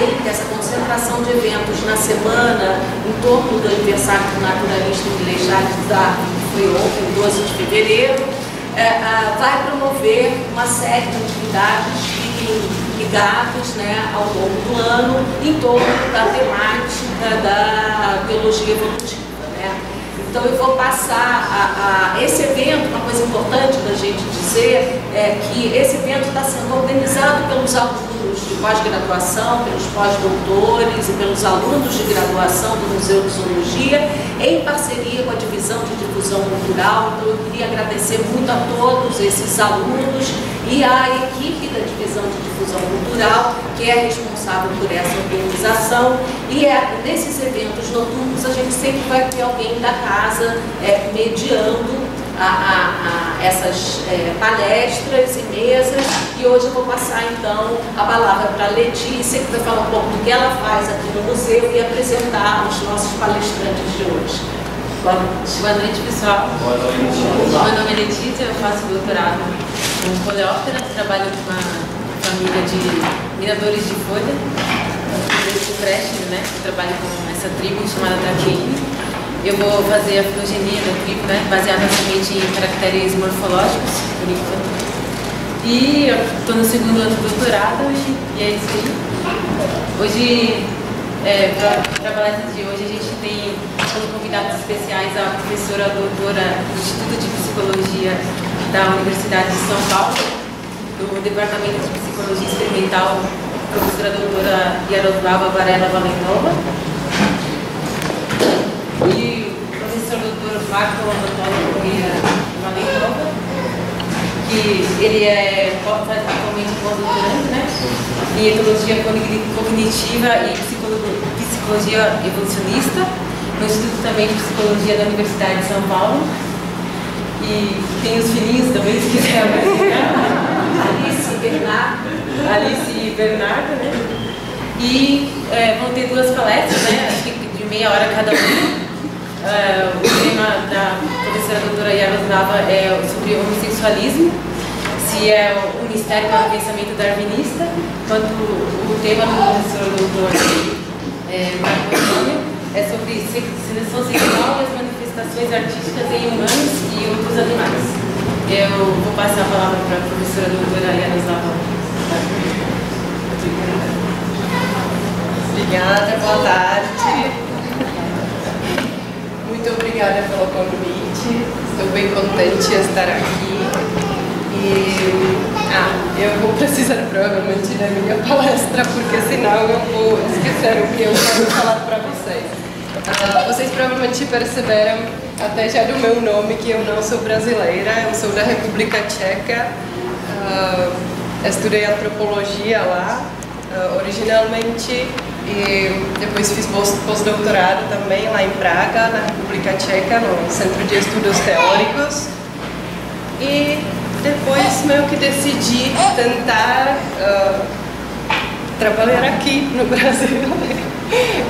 dele que essa concentração de eventos na semana em torno do aniversário do naturalista inglês Charles Darwin, que foi ontem, 12 de fevereiro, vai promover uma série de atividades ligadas, né, ao longo do ano em torno da temática da biologia evolutiva, né? Então eu vou passar esse evento. Uma coisa importante da gente dizer é que esse evento está sendo organizado pelos alunos de pós-graduação, pelos pós-doutores e pelos alunos de graduação do Museu de Zoologia, em parceria com a Divisão de Difusão Cultural. Então eu queria agradecer muito a todos esses alunos e a equipe da Divisão de Difusão Cultural, que é responsável por essa organização. E nesses eventos noturnos a gente sempre vai ter alguém da casa mediando essas palestras e mesas. E hoje eu vou passar então a palavra para a Letícia, que vai falar um pouco do que ela faz aqui no museu e apresentar os nossos palestrantes de hoje. Boa noite, pessoal. Boa noite. Meu nome é Letícia, eu faço doutorado em coleóptera, trabalho com uma família de miradores de folha, desde o Cresce, né? Eu trabalho com essa tribo chamada Taquini. Eu vou fazer a filogenia da tribo, né, baseada somente em caracteres morfológicos, por enquanto. E eu estou no segundo ano do doutorado hoje, e é isso aí. Hoje, para a palestra de hoje, a gente tem como convidados especiais a professora doutora do Instituto de Psicologia da Universidade de São Paulo, do Departamento de Psicologia Experimental, a professora doutora Jaroslava Varella Valentova. E o professor doutor Marco Antonio Varella, que ele é atualmente pós-doutorante, né, em etologia cognitiva e psicologia evolucionista, no Instituto também de Psicologia da Universidade de São Paulo. E tem os filhinhos também, se quiser apresentar. Alice e Bernardo, né? E vão ter duas palestras, né, acho que de meia hora cada uma. O tema da professora doutora Jaroslava é sobre o homossexualismo, se é um mistério para o pensamento darwinista, quanto o tema do professor doutor Marco Antonio é sobre seleção sexual e as manifestações artísticas em humanos e outros animais. Eu vou passar a palavra para a professora doutora Jaroslava. Obrigada, boa tarde. Muito obrigada pelo convite, estou bem contente de estar aqui. E eu vou precisar provavelmente da minha palestra, porque senão eu vou esquecer o que eu quero falar para vocês. Vocês provavelmente perceberam até já do meu nome que eu não sou brasileira, eu sou da República Tcheca. Estudei antropologia lá, originalmente. E depois fiz pós-doutorado também lá em Praga, na República Tcheca, no Centro de Estudos Teóricos. E depois meio que decidi tentar trabalhar aqui no Brasil.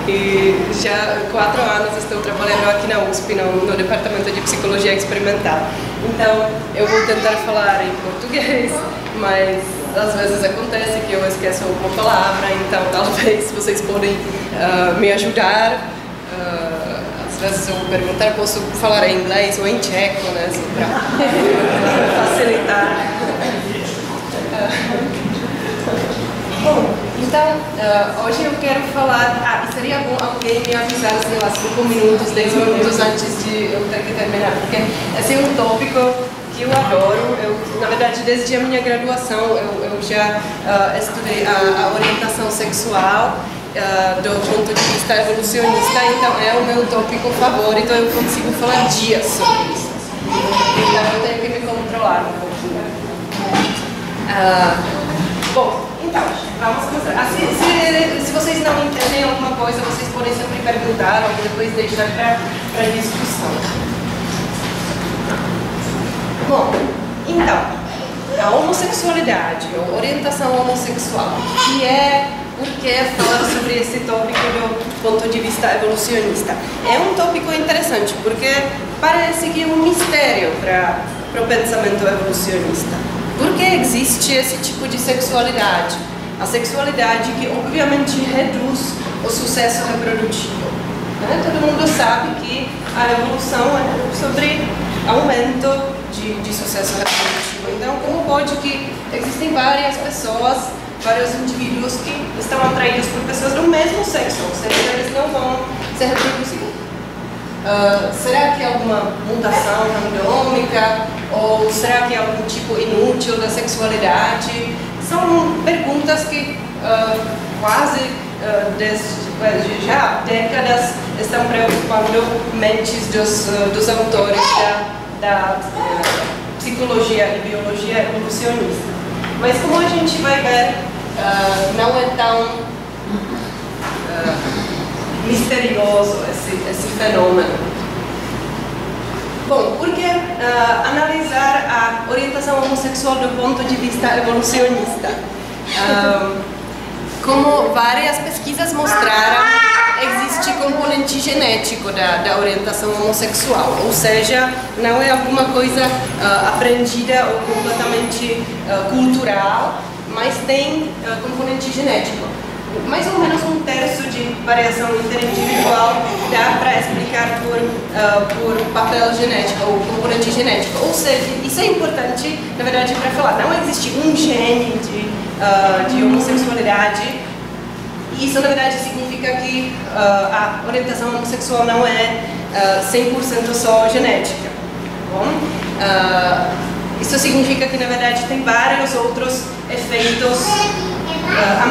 E já há 4 anos estou trabalhando aqui na USP, no Departamento de Psicologia Experimental. Então eu vou tentar falar em português, mas às vezes acontece que eu esqueço alguma palavra, então talvez vocês podem me ajudar. Às vezes eu vou perguntar, posso falar em inglês ou em tcheco, né, assim, para facilitar. Bom, então hoje eu quero falar... seria bom alguém me avisar, sei lá, 5 minutos, 10 minutos antes de eu ter que terminar, porque esse é um tópico que eu adoro. Na verdade, desde a minha graduação eu já estudei a orientação sexual do ponto de vista evolucionista, então é o meu tópico favorito, eu consigo falar dias sobre isso. Então eu tenho que me controlar um pouquinho. Bom, então, vamos começar. Se vocês não entendem alguma coisa, vocês podem sempre perguntar ou depois deixar para a discussão. Bom, então, a homossexualidade, ou orientação homossexual, que é por que falar sobre esse tópico do ponto de vista evolucionista? É um tópico interessante, porque parece que é um mistério para o pensamento evolucionista. Por que existe esse tipo de sexualidade? a sexualidade que obviamente reduz o sucesso reprodutivo. Né? Todo mundo sabe que a revolução é sobre aumento de sucesso reprodutivo. Então, como pode que existem várias pessoas, vários indivíduos que estão atraídos por pessoas do mesmo sexo, ou seja, eles não vão se reproduzir? Será que é alguma mutação randômica? Ou será que é algum tipo inútil da sexualidade? São perguntas que já há décadas estão preocupando mentes dos autores da psicologia e biologia evolucionista. Mas como a gente vai ver, não é tão misterioso esse fenômeno. Bom, porque analisar a orientação homossexual do ponto de vista evolucionista? Como várias pesquisas mostraram, existe componente genético da orientação homossexual, ou seja, não é alguma coisa aprendida ou completamente cultural, mas tem componente genético. Mais ou menos 1/3 de variação interindividual dá para explicar por papel genético ou componente genético. Ou seja, isso é importante, na verdade, para falar, não existe um gene de homossexualidade. Isso, na verdade, significa que a orientação homossexual não é 100% só genética. Bom, isso significa que, na verdade, tem vários outros efeitos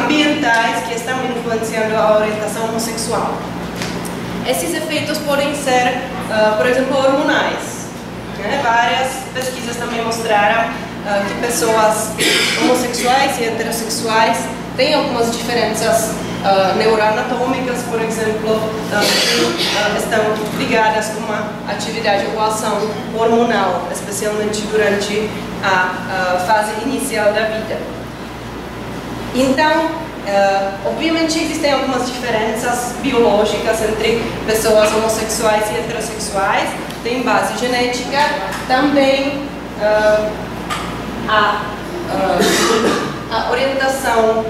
ambientais que estão influenciando a orientação homossexual. Esses efeitos podem ser, por exemplo, hormonais. Né? Várias pesquisas também mostraram que pessoas homossexuais e heterossexuais têm algumas diferenças neuroanatômicas, por exemplo, que estão ligadas com uma atividade ou ação hormonal, especialmente durante a fase inicial da vida. Então, obviamente existem algumas diferenças biológicas entre pessoas homossexuais e heterossexuais, tem base genética, também a orientação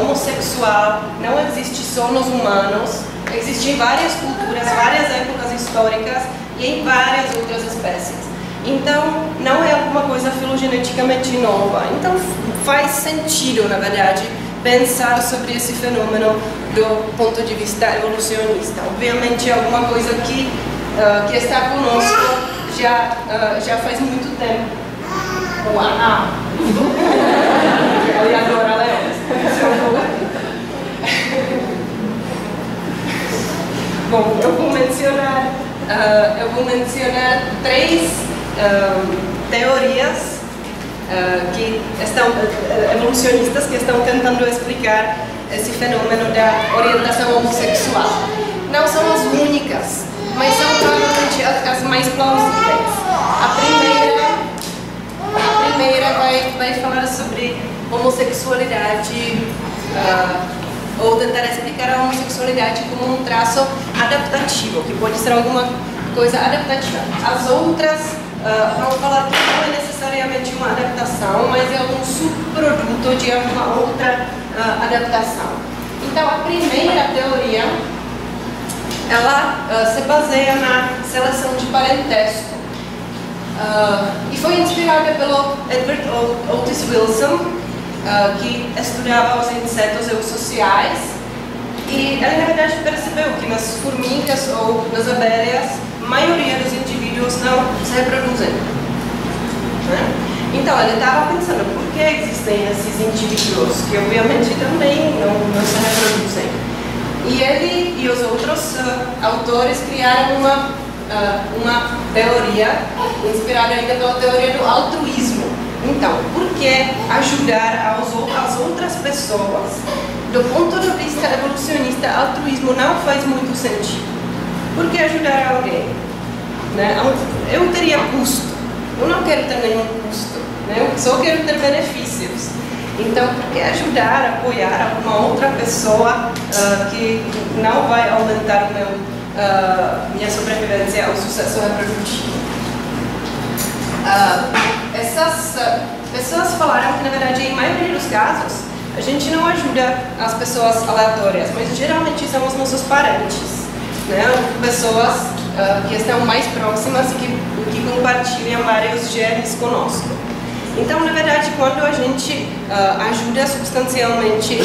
homossexual não existe só nos humanos, existe em várias culturas, várias épocas históricas e em várias outras espécies. Então, não é alguma coisa filogeneticamente nova. Então, faz sentido, na verdade, pensar sobre esse fenômeno do ponto de vista evolucionista. Obviamente, é alguma coisa que está conosco já faz muito tempo. Eu adoro a Bom, eu vou mencionar três teorias que estão evolucionistas que estão tentando explicar esse fenômeno da orientação homossexual. Não são as únicas, mas são provavelmente as mais plausíveis. A primeira vai falar sobre homossexualidade ou tentar explicar a homossexualidade como um traço adaptativo, que pode ser alguma coisa adaptativa. As outras vão falar que não é necessariamente uma adaptação, mas é algum subproduto de alguma outra adaptação. Então, a primeira teoria, ela se baseia na seleção de parentesco e foi inspirada pelo Edward O. Wilson, que estudava os insetos eussociais, e ele, na verdade, percebeu que nas formigas ou nas abelhas a maioria dos indivíduos não se reproduzem. Né? Então, ele estava pensando por que existem esses indivíduos que, obviamente, também não se reproduzem. E ele e os outros autores criaram uma teoria inspirada ainda pela teoria do altruísmo. Então, por que ajudar as outras pessoas? Do ponto de vista evolucionista, altruísmo não faz muito sentido. Por que ajudar alguém? Né? Eu teria custo. Eu não quero ter nenhum custo. Né? Eu só quero ter benefícios. Então, por que ajudar, apoiar alguma outra pessoa que não vai aumentar minha sobrevivência ao sucesso reprodutivo? Essas pessoas falaram que, na verdade, em maioria dos casos, A gente não ajuda as pessoas aleatórias, mas geralmente são os nossos parentes, né? Pessoas que estão mais próximas e que compartilham vários genes conosco. Então, na verdade, quando a gente ajuda substancialmente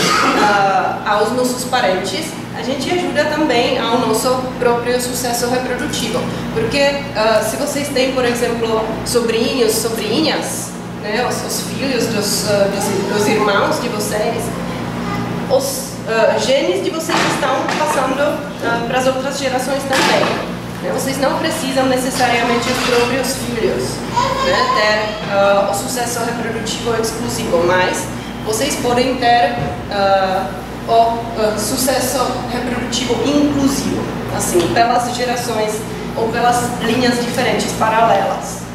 aos nossos parentes, a gente ajuda também ao nosso próprio sucesso reprodutivo. Porque se vocês têm, por exemplo, sobrinhos, sobrinhas, né, os filhos dos irmãos de vocês, os genes de vocês estão passando para as outras gerações também. Vocês não precisam necessariamente os próprios filhos, né, ter o sucesso reprodutivo exclusivo, mas vocês podem ter o sucesso reprodutivo inclusivo, assim, pelas gerações ou pelas linhas diferentes paralelas.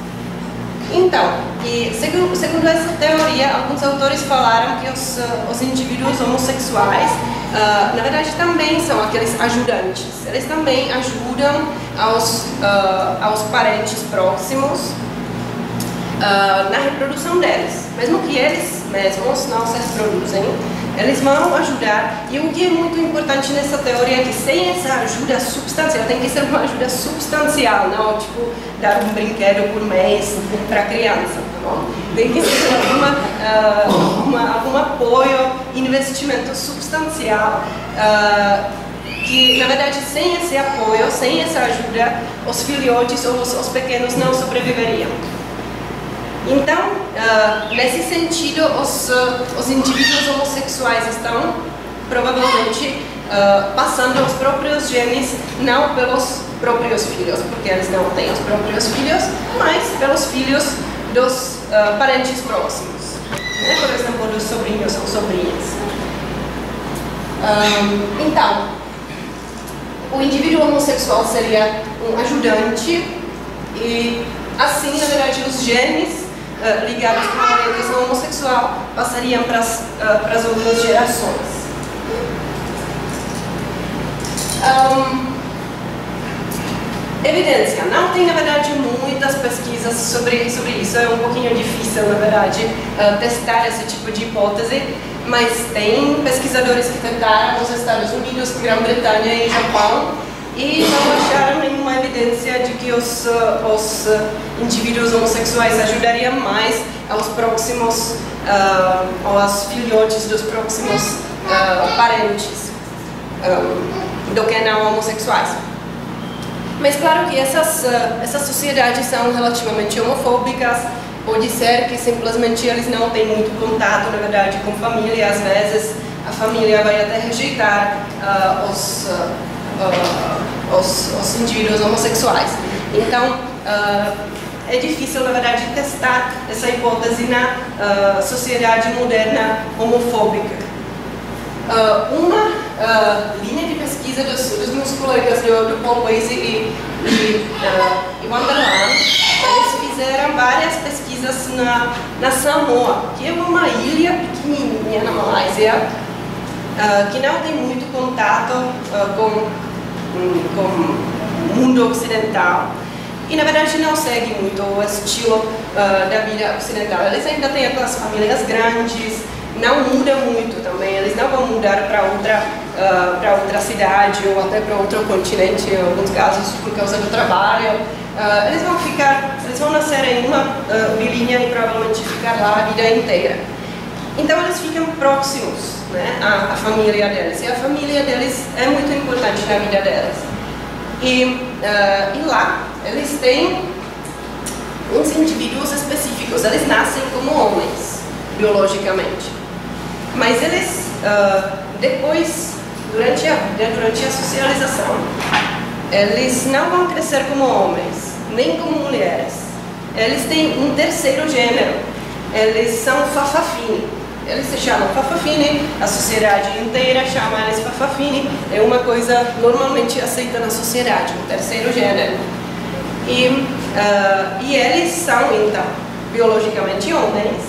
Então, e segundo essa teoria, alguns autores falaram que os indivíduos homossexuais, na verdade, também são aqueles ajudantes. Eles também ajudam aos parentes próximos na reprodução deles. Mesmo que eles mesmos não se reproduzem, eles vão ajudar. E o que é muito importante nessa teoria é que sem essa ajuda substancial, tem que ser uma ajuda substancial, não tipo dar um brinquedo por mês para a criança, tá bom? Tem que ser algum apoio, investimento substancial, que na verdade sem esse apoio, sem essa ajuda, os filhotes ou os pequenos não sobreviveriam. Então, nesse sentido, os indivíduos homossexuais estão provavelmente passando os próprios genes, não pelos próprios filhos, porque eles não têm os próprios filhos, mas pelos filhos dos parentes próximos, né? Por exemplo, dos sobrinhos ou sobrinhas. Então, o indivíduo homossexual seria um ajudante e, assim, na verdade, os genes ligados com a orientação homossexual passariam para as outras gerações. Evidência. Não tem, na verdade, muitas pesquisas sobre isso. É um pouquinho difícil, na verdade, testar esse tipo de hipótese, mas tem pesquisadores que tentaram nos Estados Unidos, Grã-Bretanha e Japão e não acharam nenhuma evidência de que os indivíduos homossexuais ajudariam mais aos próximos, ou aos filhotes dos próximos parentes, do que não homossexuais. Mas claro que essas sociedades são relativamente homofóbicas, pode ser que simplesmente eles não têm muito contato, na verdade, com família, às vezes a família vai até rejeitar os indivíduos homossexuais. Então, é difícil, na verdade, testar essa hipótese na sociedade moderna homofóbica. Uma linha de pesquisa dos meus colegas do Paul Vasey e Van der Laan, eles fizeram várias pesquisas na Samoa, que é uma ilha pequenininha na Malásia, que não tem muito contato com o mundo ocidental e, na verdade, não segue muito o estilo da vida ocidental. Eles ainda têm aquelas famílias grandes, não mudam muito também, eles não vão mudar para outra cidade ou até para outro continente, em alguns casos, por causa do trabalho. Eles vão nascer em uma vilinha e provavelmente ficar lá a vida inteira. Então eles ficam próximos, né, à família deles, e a família deles é muito importante na vida deles. E lá eles têm uns indivíduos específicos, eles nascem como homens, biologicamente. Mas eles, depois, durante a socialização, eles não vão crescer como homens, nem como mulheres. Eles têm um terceiro gênero. Eles são fafafine, eles se chamam fafafine, a sociedade inteira chama eles fafafine, é uma coisa normalmente aceita na sociedade, um terceiro gênero. E eles são, então, biologicamente homens,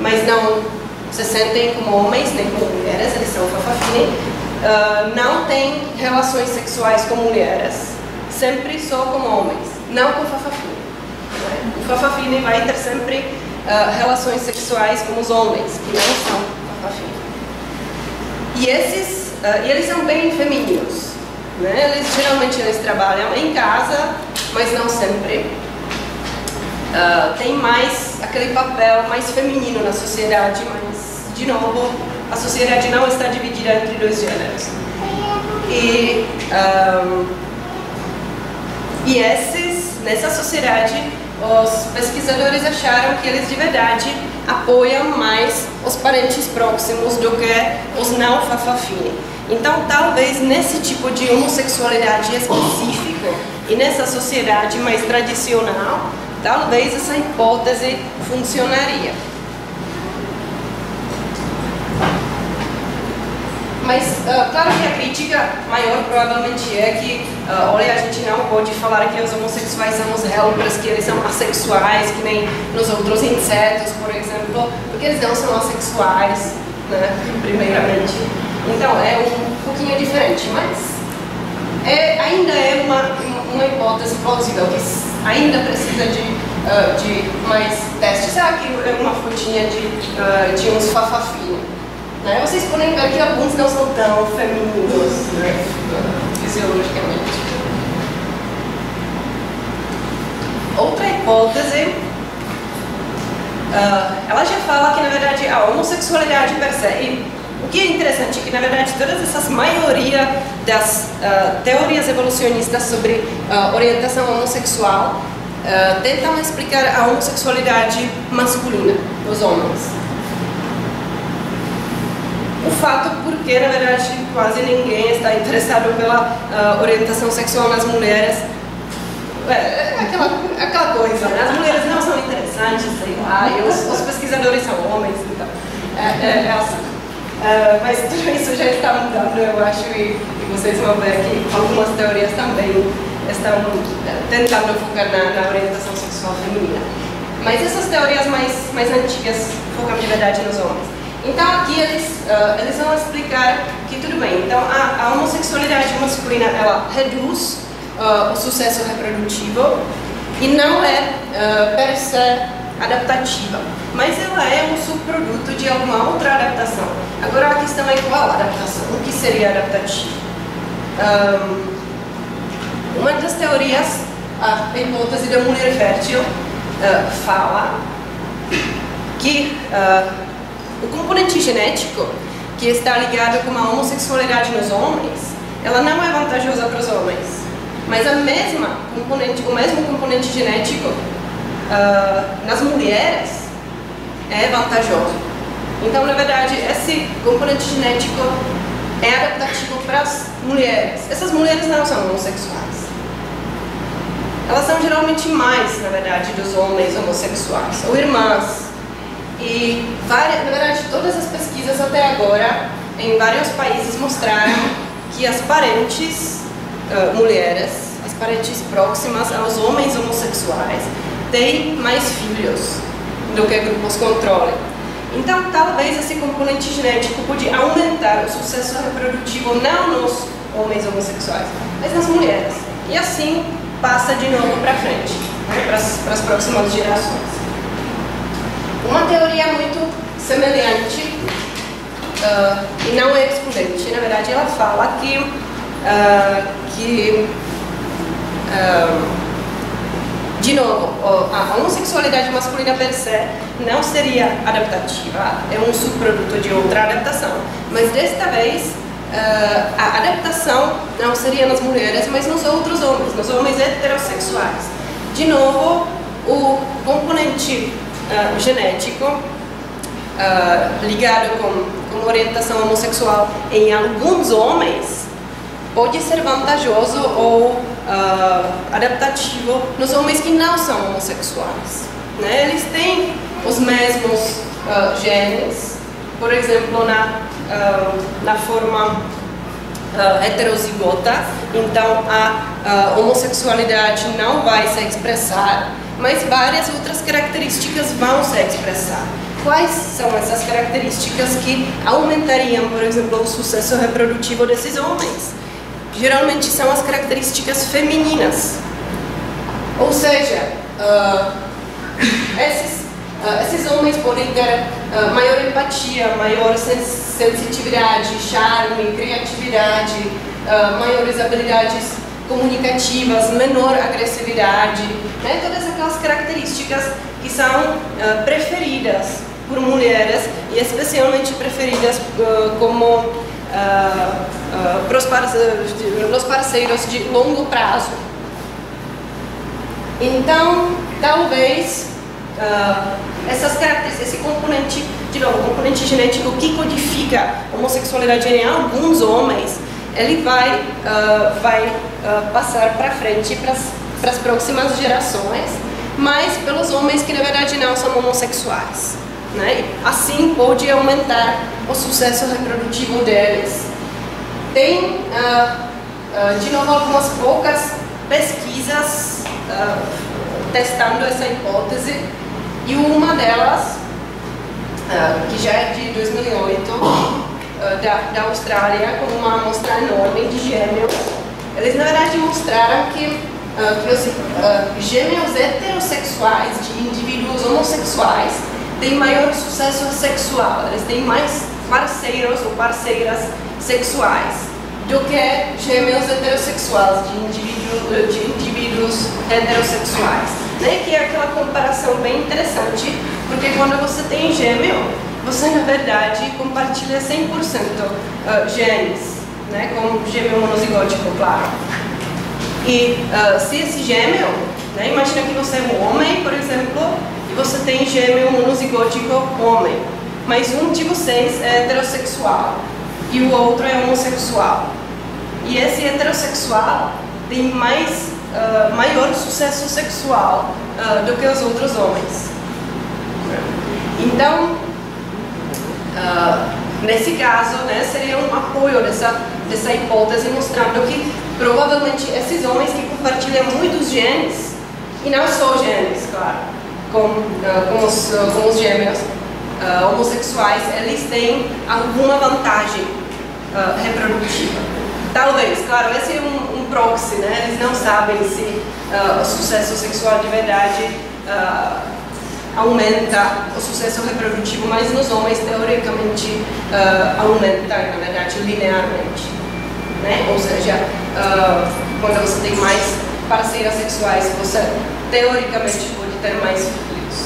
mas não se sentem como homens nem como mulheres, eles são fafafine, não têm relações sexuais com mulheres, sempre só com homens, não com fafafine. O fafafine vai ter sempre relações sexuais com os homens, que não são afim. E esses, eles são bem femininos, né? Eles geralmente eles trabalham em casa, mas não sempre. Tem mais aquele papel mais feminino na sociedade, mas de novo a sociedade não está dividida entre dois gêneros. E nessa sociedade, os pesquisadores acharam que eles de verdade apoiam mais os parentes próximos do que os não fafafim. Então, talvez nesse tipo de homossexualidade específica e nessa sociedade mais tradicional, talvez essa hipótese funcionaria. Mas, claro que a crítica maior provavelmente é que, olha, a gente não pode falar que os homossexuais são os helpers, que eles são assexuais, que nem nos outros insetos, por exemplo, porque eles não são assexuais, né, primeiramente. Então, é um pouquinho diferente, mas ainda é uma hipótese plausível, que ainda precisa de mais testes. Ah, aqui é uma frutinha de uns fafafinhos. Né? Vocês podem ver que alguns não são tão femininos, né? Fisiologicamente. Outra hipótese, ela já fala que na verdade a homossexualidade per se, e o que é interessante é que na verdade todas essas maioria das teorias evolucionistas sobre orientação homossexual tentam explicar a homossexualidade masculina dos homens. O fato porque, na verdade, quase ninguém está interessado pela orientação sexual nas mulheres. É aquela coisa, né? As mulheres não são interessantes, sei lá, e os pesquisadores são homens, então. Mas tudo isso já está mudando, eu acho, e vocês vão ver que algumas teorias também estão tentando focar na orientação sexual feminina. Mas essas teorias mais antigas focam de verdade nos homens. Então aqui eles vão explicar que tudo bem, então a homossexualidade masculina ela reduz o sucesso reprodutivo e não é per se adaptativa, mas ela é um subproduto de alguma outra adaptação. Agora a questão é qual adaptação, o que seria adaptativo? Uma das teorias, a hipótese da mulher fértil, fala que o componente genético que está ligado com a homossexualidade nos homens, ela não é vantajosa para os homens. Mas o mesmo componente genético nas mulheres é vantajoso. Então, na verdade, esse componente genético é adaptativo para as mulheres. Essas mulheres não são homossexuais. Elas são geralmente mais, na verdade, dos homens homossexuais, ou irmãs. E, na verdade, todas as pesquisas até agora, em vários países, mostraram que as parentes mulheres, as parentes próximas aos homens homossexuais, têm mais filhos do que grupos controle. Então, talvez esse componente genético pode aumentar o sucesso reprodutivo não nos homens homossexuais, mas nas mulheres. E assim passa de novo para frente, né, para as próximas gerações. Uma teoria muito semelhante e não é excludente, na verdade ela fala de novo, a homossexualidade masculina per se não seria adaptativa, é um subproduto de outra adaptação, mas desta vez a adaptação não seria nas mulheres, mas nos outros homens, nos homens heterossexuais. De novo, o componente genético ligado com orientação homossexual em alguns homens pode ser vantajoso ou adaptativo nos homens que não são homossexuais, né? Eles têm os mesmos genes, por exemplo, na forma heterozigota, então a homossexualidade não vai se expressar, mas várias outras características vão se expressar. Quais são essas características que aumentariam, por exemplo, o sucesso reprodutivo desses homens? Geralmente são as características femininas. Ou seja, esses homens podem ter maior empatia, maior sensitividade, charme, criatividade, maiores habilidades comunicativas, menor agressividade, né? Todas aquelas características que são preferidas por mulheres e especialmente preferidas para os parceiros de longo prazo. Então, talvez essas características, esse componente, de novo, componente genético que codifica a homossexualidade em alguns homens, ele vai passar para frente para as próximas gerações, mas pelos homens que na verdade não são homossexuais, né? Assim pode aumentar o sucesso reprodutivo deles. Tem de novo algumas poucas pesquisas testando essa hipótese, e uma delas que já é de 2008 da Austrália, com uma amostra enorme de gêmeos, eles na verdade mostraram que os gêmeos heterossexuais de indivíduos homossexuais têm maior sucesso sexual, eles têm mais parceiros ou parceiras sexuais do que gêmeos heterossexuais de indivíduos heterossexuais, né? Que é aquela comparação bem interessante, porque quando você tem gêmeo, você na verdade compartilha 100% genes, né, com gêmeo monozigótico, claro. E se esse gêmeo, né, imagina que você é um homem, por exemplo, e você tem gêmeo monozigótico homem, mas um de vocês é heterossexual e o outro é homossexual. E esse heterossexual tem maior sucesso sexual do que os outros homens. Então, nesse caso, né, seria um apoio dessa hipótese, mostrando que provavelmente esses homens que compartilham muitos genes, e não só genes, claro, com os gêmeos homossexuais, eles têm alguma vantagem reprodutiva. Talvez, claro, esse é um proxy, né, eles não sabem se o sucesso sexual de verdade aumenta o sucesso reprodutivo, mas nos homens teoricamente aumenta, na verdade, linearmente, né? Ou seja, quando você tem mais parceiras sexuais, você teoricamente pode ter mais filhos.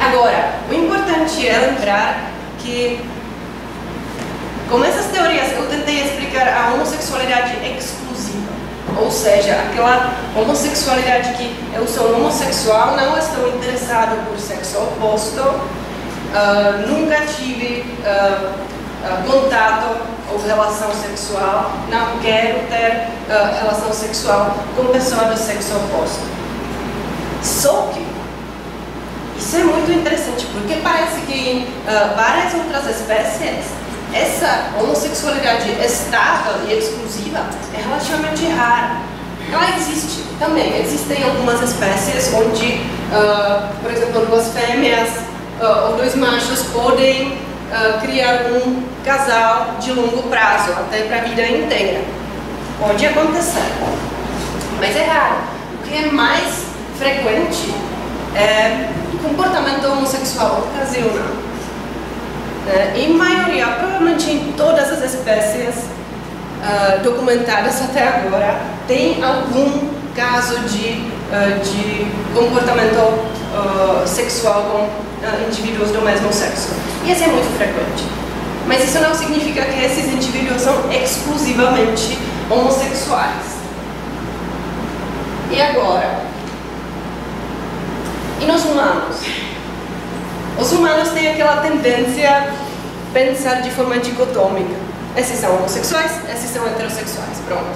Agora, o importante é lembrar que, como essas teorias, eu tentei explicar a homossexualidade exclusiva, ou seja, aquela homossexualidade que eu sou homossexual, não estou interessado por sexo oposto, nunca tive contato ou relação sexual, não quero ter relação sexual com pessoa do sexo oposto. Só que isso é muito interessante, porque parece que em várias outras espécies essa homossexualidade estável e exclusiva é relativamente rara. Ela existe também. Existem algumas espécies onde, por exemplo, duas fêmeas ou dois machos podem criar um casal de longo prazo, até para a vida inteira. Pode acontecer, mas é raro. O que é mais frequente é comportamento homossexual ocasional. Em maioria, provavelmente em todas as espécies documentadas até agora, tem algum caso de comportamento sexual com indivíduos do mesmo sexo. E isso é muito frequente. Mas isso não significa que esses indivíduos são exclusivamente homossexuais. E agora? E nos humanos? Os humanos têm aquela tendência a pensar de forma dicotômica. Esses são homossexuais, esses são heterossexuais, pronto.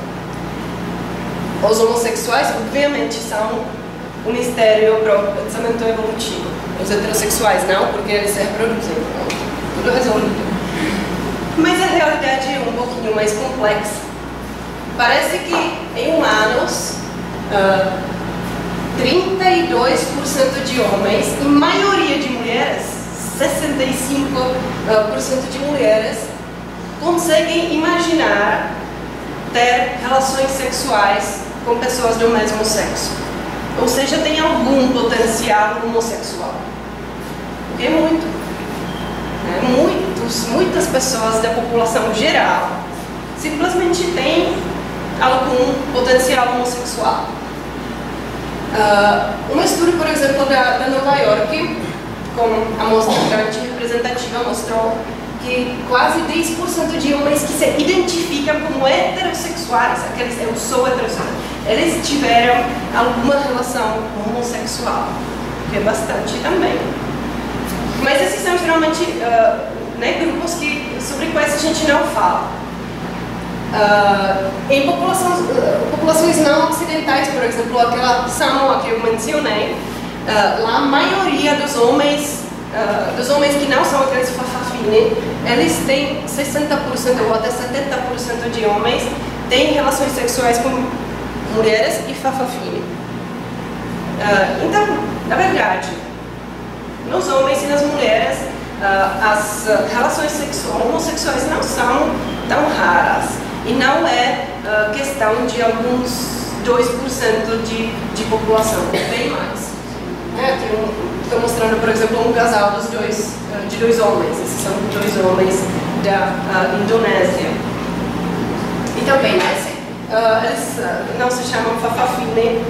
Os homossexuais, obviamente, são um mistério para o pensamento evolutivo. Os heterossexuais não, porque eles se reproduzem, pronto. Tudo resolvido. Mas a realidade é um pouquinho mais complexa. Parece que em humanos, 32% de homens e maioria de mulheres, 65% de mulheres, conseguem imaginar ter relações sexuais com pessoas do mesmo sexo. Ou seja, tem algum potencial homossexual. é muito. Muitas pessoas da população geral simplesmente têm algum potencial homossexual. Um estudo, por exemplo, da Nova York, com a amostra grande representativa, mostrou que quase 10% de homens que se identificam como heterossexuais, aqueles eu sou heterossexual, eles tiveram alguma relação homossexual, que é bastante também. Mas esses são geralmente grupos sobre quais a gente não fala. Em populações não ocidentais, por exemplo, aquela Samoa que eu mencionei, lá a maioria dos homens que não são aqueles fafafine, eles têm 60% ou até 70% de homens têm relações sexuais com mulheres e fafafine. Então, na verdade, nos homens e nas mulheres, as relações homossexuais não são tão raras e não é questão de alguns 2% de população, bem mais. Estou mostrando, por exemplo, um casal de dois homens. Esses são dois homens da Indonésia. Então, bem, eles não se chamam fafafine,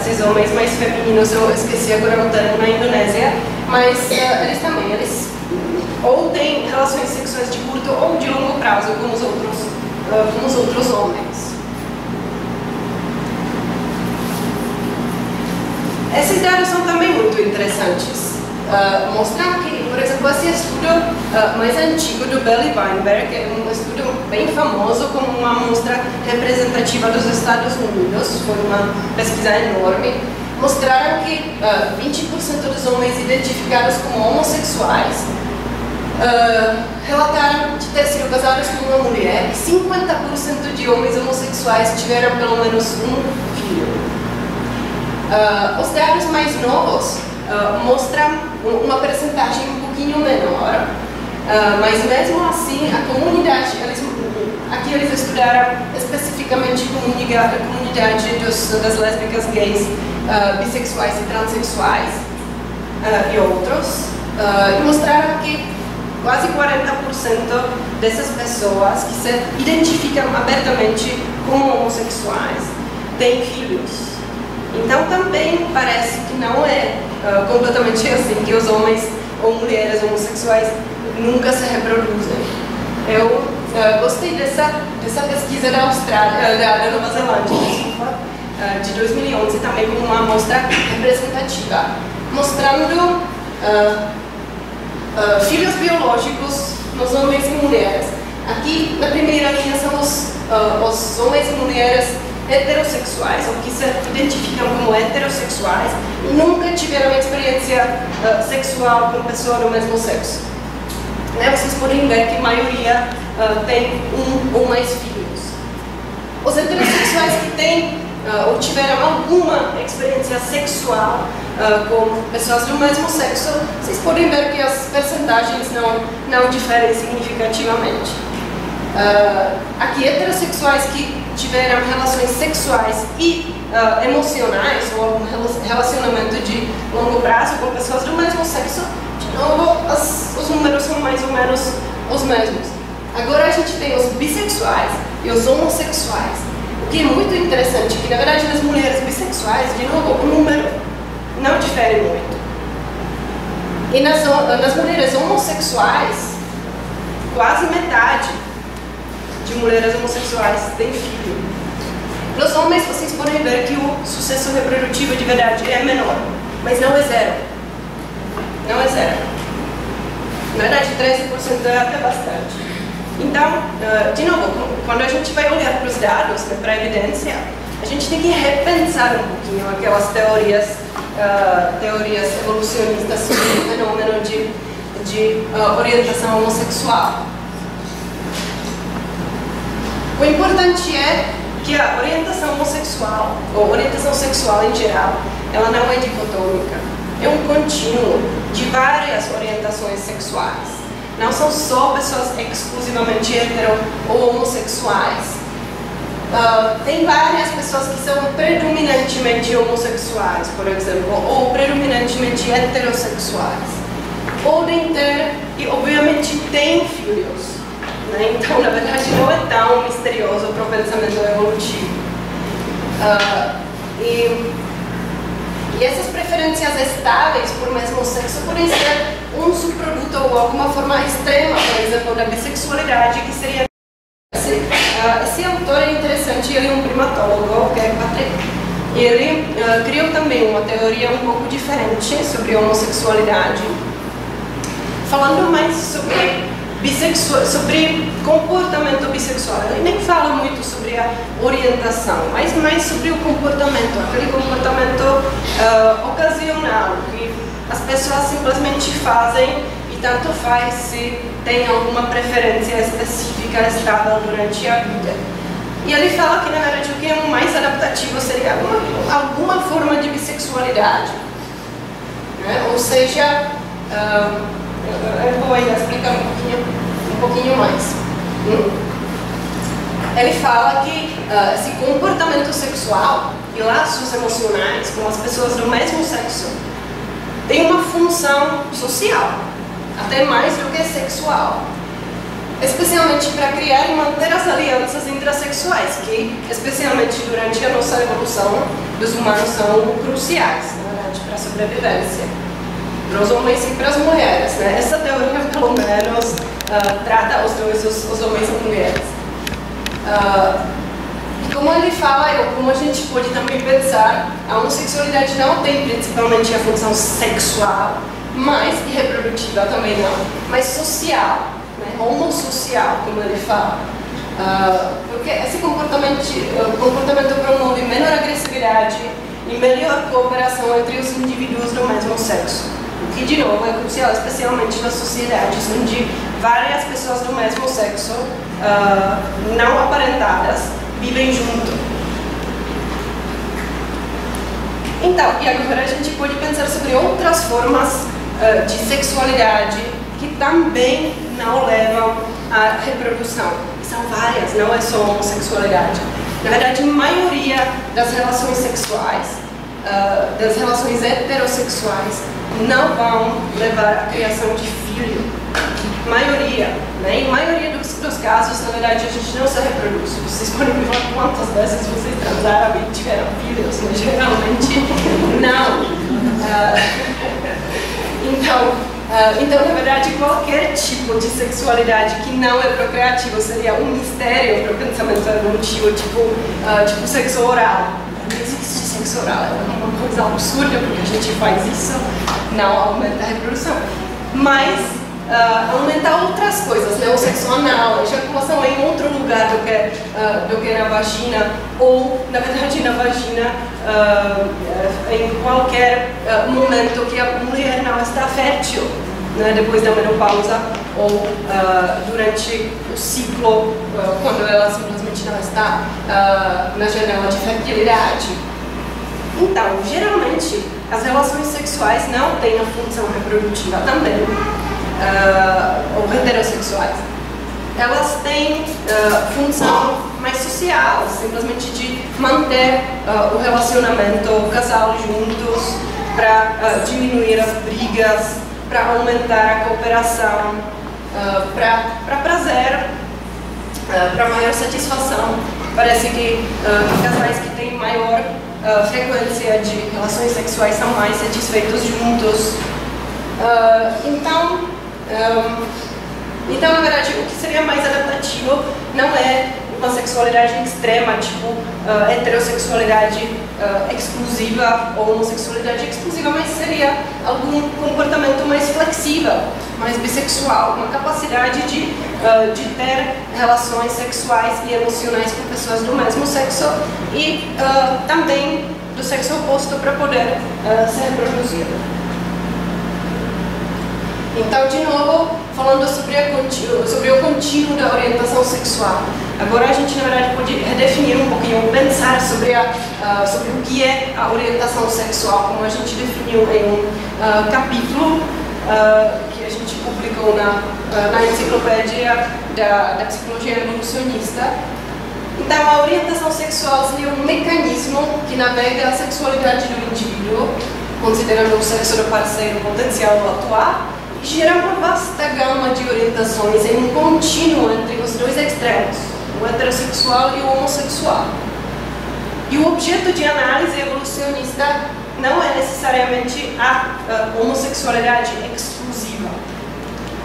esses homens mais femininos, eu esqueci agora o termo na Indonésia, mas eles também, ou têm relações sexuais de curto ou de longo prazo com os outros homens. Esses dados são também muito interessantes. Mostrar que, por exemplo, esse estudo mais antigo do Bailey Weinberg, é um estudo bem famoso como uma amostra representativa dos Estados Unidos, foi uma pesquisa enorme, mostraram que 20% dos homens identificados como homossexuais relataram de ter sido casados com uma mulher e 50% de homens homossexuais tiveram pelo menos um filho. Os dados mais novos mostram uma percentagem um pouquinho menor, mas mesmo assim a comunidade, aqui eles estudaram especificamente a comunidade das lésbicas, gays, bissexuais e transexuais e outros, e mostraram que quase 40% dessas pessoas que se identificam abertamente como homossexuais têm filhos. Então também parece que não é completamente assim, que os homens ou mulheres homossexuais nunca se reproduzem. Eu gostei dessa pesquisa da Nova Zelândia, de 2011, também como uma amostra representativa, mostrando filhos biológicos nos homens e mulheres. Aqui na primeira linha são os homens e mulheres heterossexuais, ou que se identificam como heterossexuais e nunca tiveram experiência sexual com pessoa do mesmo sexo. Vocês podem ver que a maioria tem um ou mais filhos. Os heterossexuais que têm ou tiveram alguma experiência sexual com pessoas do mesmo sexo, vocês podem ver que as percentagens não diferem significativamente. Aqui, heterossexuais que tiveram relações sexuais e emocionais, ou algum relacionamento de longo prazo com pessoas do mesmo sexo, de novo, os números são mais ou menos os mesmos. Agora a gente tem os bissexuais e os homossexuais, o que é muito interessante, que na verdade nas mulheres bissexuais, de novo, o número não difere muito. E nas mulheres homossexuais, quase metade de mulheres homossexuais têm filho. Nos homens, vocês podem ver que o sucesso reprodutivo de verdade é menor, mas não é zero. Não é zero. Na verdade, 13% é até bastante. Então, de novo, quando a gente vai olhar para os dados, para a evidência, a gente tem que repensar um pouquinho aquelas teorias evolucionistas sobre o fenômeno de orientação homossexual. O importante é que a orientação homossexual, ou orientação sexual em geral, ela não é dicotômica. É um contínuo de várias orientações sexuais. Não são só pessoas exclusivamente hetero ou homossexuais. Tem várias pessoas que são predominantemente homossexuais, por exemplo, ou predominantemente heterossexuais. podem ter e obviamente têm filhos, né? Então, na verdade, não é tão misterioso para o pensamento evolutivo. E essas preferências estáveis por mesmo sexo podem ser um subproduto ou alguma forma extrema, por exemplo, da bissexualidade, que seria... Esse autor é interessante, ele é um primatólogo, que é Patrick. E ele criou também uma teoria um pouco diferente sobre homossexualidade, falando mais sobre comportamento bissexual. Ele nem fala muito sobre a orientação, mas mais sobre o comportamento, aquele comportamento ocasional que as pessoas simplesmente fazem e tanto faz se tem alguma preferência específica estável durante a vida. E ele fala que na verdade o que é o mais adaptativo seria alguma forma de bissexualidade, né? Ou seja, eu vou ainda explicar um pouquinho mais. Ele fala que esse comportamento sexual e laços emocionais com as pessoas do mesmo sexo tem uma função social, até mais do que sexual, especialmente para criar e manter as alianças intrassexuais, que especialmente durante a nossa evolução dos humanos são cruciais, na verdade, para a sobrevivência, para os homens e para as mulheres, né? Essa teoria, pelo menos, trata os dois, os homens e mulheres. Como ele fala, ou como a gente pode também pensar, a homossexualidade não tem principalmente a função sexual, mas e reprodutiva também não, mas social, né? Homossocial, como ele fala. Porque esse comportamento promove menor agressividade e melhor cooperação entre os indivíduos do mesmo sexo. O que, de novo, é crucial, especialmente nas sociedades onde várias pessoas do mesmo sexo, não aparentadas, vivem junto. Então, e agora a gente pode pensar sobre outras formas de sexualidade que também não levam à reprodução. São várias, não é só homossexualidade. Na verdade, a maioria das relações sexuais, das relações heterossexuais, não vão levar à criação de filho. Maioria, né? Em maioria dos casos, na verdade, a gente não se reproduz. Vocês podem me falar quantas vezes vocês transaram e tiveram filhos, mas geralmente não. Então, na verdade, qualquer tipo de sexualidade que não é procreativa seria um mistério para o pensamento evolutivo, tipo sexo oral. Não existe sexo oral, é uma coisa absurda, porque a gente faz isso, não aumenta a reprodução. Mas aumenta outras coisas, né? O sexo anal, a ejaculação é em outro lugar do que na vagina, ou, na verdade, na vagina, em qualquer momento que a mulher não está fértil, né? Depois da menopausa, ou durante o ciclo, quando ela simplesmente não está na janela de fertilidade. Então, geralmente, as relações sexuais não têm a função reprodutiva também, ou heterossexuais. Elas têm função mais social, simplesmente de manter o relacionamento, o casal juntos, para diminuir as brigas, para aumentar a cooperação, para prazer, para maior satisfação. Parece que casais que têm maior frequência de relações sexuais são mais satisfeitos juntos. Então, na verdade, o que seria mais adaptativo não é uma sexualidade extrema, tipo heterossexualidade exclusiva ou homossexualidade exclusiva, mas seria algum comportamento mais flexível, mais bissexual, uma capacidade de ter relações sexuais e emocionais com pessoas do mesmo sexo e também do sexo oposto para poder se reproduzir. Então, de novo, falando sobre o contínuo da orientação sexual. Agora a gente, na verdade, pode redefinir um pouquinho, pensar sobre o que é a orientação sexual, como a gente definiu em um capítulo que a gente publicou na enciclopédia da psicologia evolucionista. Então, a orientação sexual seria um mecanismo que navega a sexualidade do indivíduo, considerando o sexo do parceiro potencial ou atual, gerar uma vasta gama de orientações em um contínuo entre os dois extremos, o heterossexual e o homossexual. E o objeto de análise evolucionista não é necessariamente a homossexualidade exclusiva,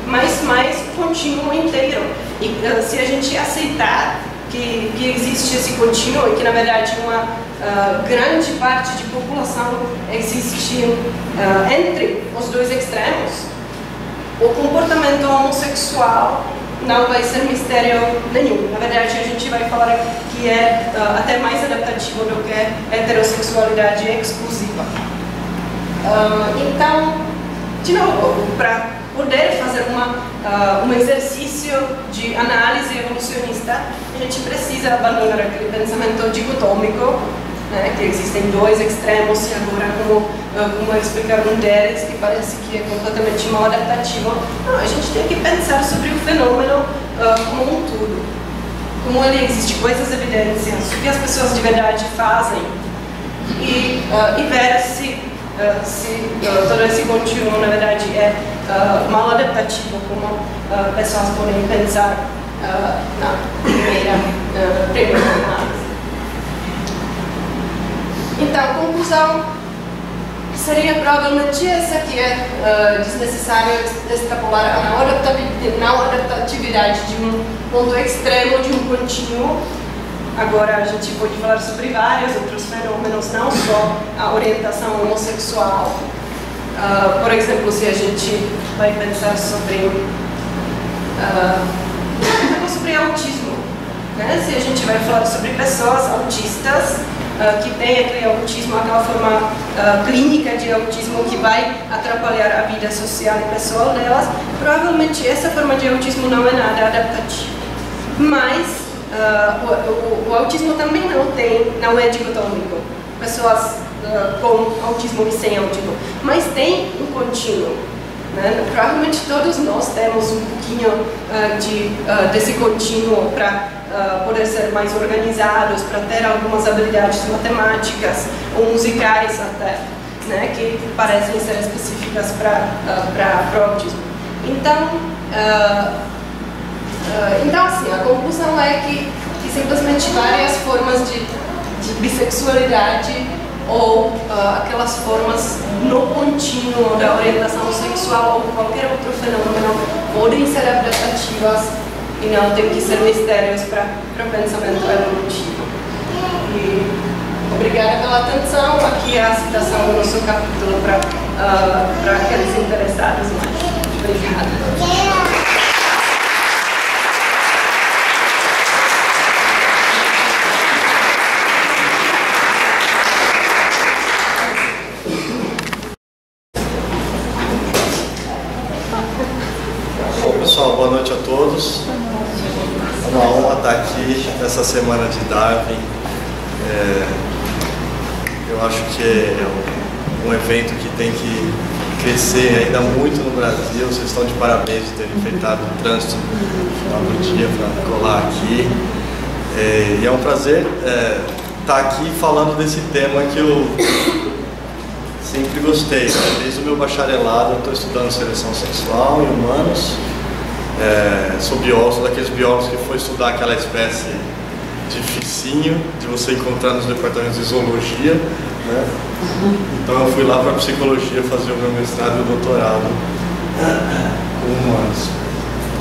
mas mais o contínuo inteiro. E se a gente aceitar que existe esse contínuo e que, na verdade, uma grande parte de população existe entre os dois extremos, o comportamento homossexual não vai ser mistério nenhum. Na verdade, a gente vai falar que é até mais adaptativo do que a heterossexualidade exclusiva. Então, de novo, para poder fazer um exercício de análise evolucionista, a gente precisa abandonar aquele pensamento dicotômico, né, que existem dois extremos e agora como explicar um deles, que parece que é completamente mal adaptativo. Não, a gente tem que pensar sobre o fenômeno como um todo, como ele existe, quais as evidências, o que as pessoas de verdade fazem e ver se todo esse contínuo, na verdade, é mal adaptativo, como pessoas podem pensar na primeira análise. Então, a conclusão seria provavelmente essa, que é desnecessário extrapolar a não adaptatividade de um ponto extremo, de um contínuo. Agora a gente pode falar sobre vários outros fenômenos, não só a orientação homossexual. Por exemplo, se a gente vai pensar sobre autismo, né? Se a gente vai falar sobre pessoas autistas que têm aquele autismo, aquela forma clínica de autismo que vai atrapalhar a vida social e pessoal delas, provavelmente essa forma de autismo não é nada adaptativa. Mas o autismo também não é dicotômico. Pessoas com autismo e sem autismo. Mas tem um contínuo, né? Provavelmente todos nós temos um pouquinho desse contínuo para poder ser mais organizados, para ter algumas habilidades matemáticas ou musicais até, né? Que parecem ser específicas para o autismo. Então, assim, a conclusão é que simplesmente várias formas de bissexualidade ou aquelas formas no contínuo da orientação sexual ou qualquer outro fenômeno podem ser adaptativas e não tem que ser mistérios para o pensamento evolutivo. E obrigada pela atenção. Aqui é a citação do nosso capítulo para aqueles interessados mais. Obrigada. Pessoal, boa noite a todos. É uma honra estar aqui nessa semana de Darwin. Eu acho que é um evento que tem que crescer ainda muito no Brasil. Vocês estão de parabéns de terem enfrentado o trânsito no dia para colar aqui. E é um prazer estar aqui falando desse tema que eu sempre gostei. Desde o meu bacharelado eu estou estudando seleção sexual e humanos. Sou biólogo, daqueles biólogos que foi estudar aquela espécie dificinho de você encontrar nos departamentos de zoologia, né? Então eu fui lá para psicologia fazer o meu mestrado e o doutorado com humanos.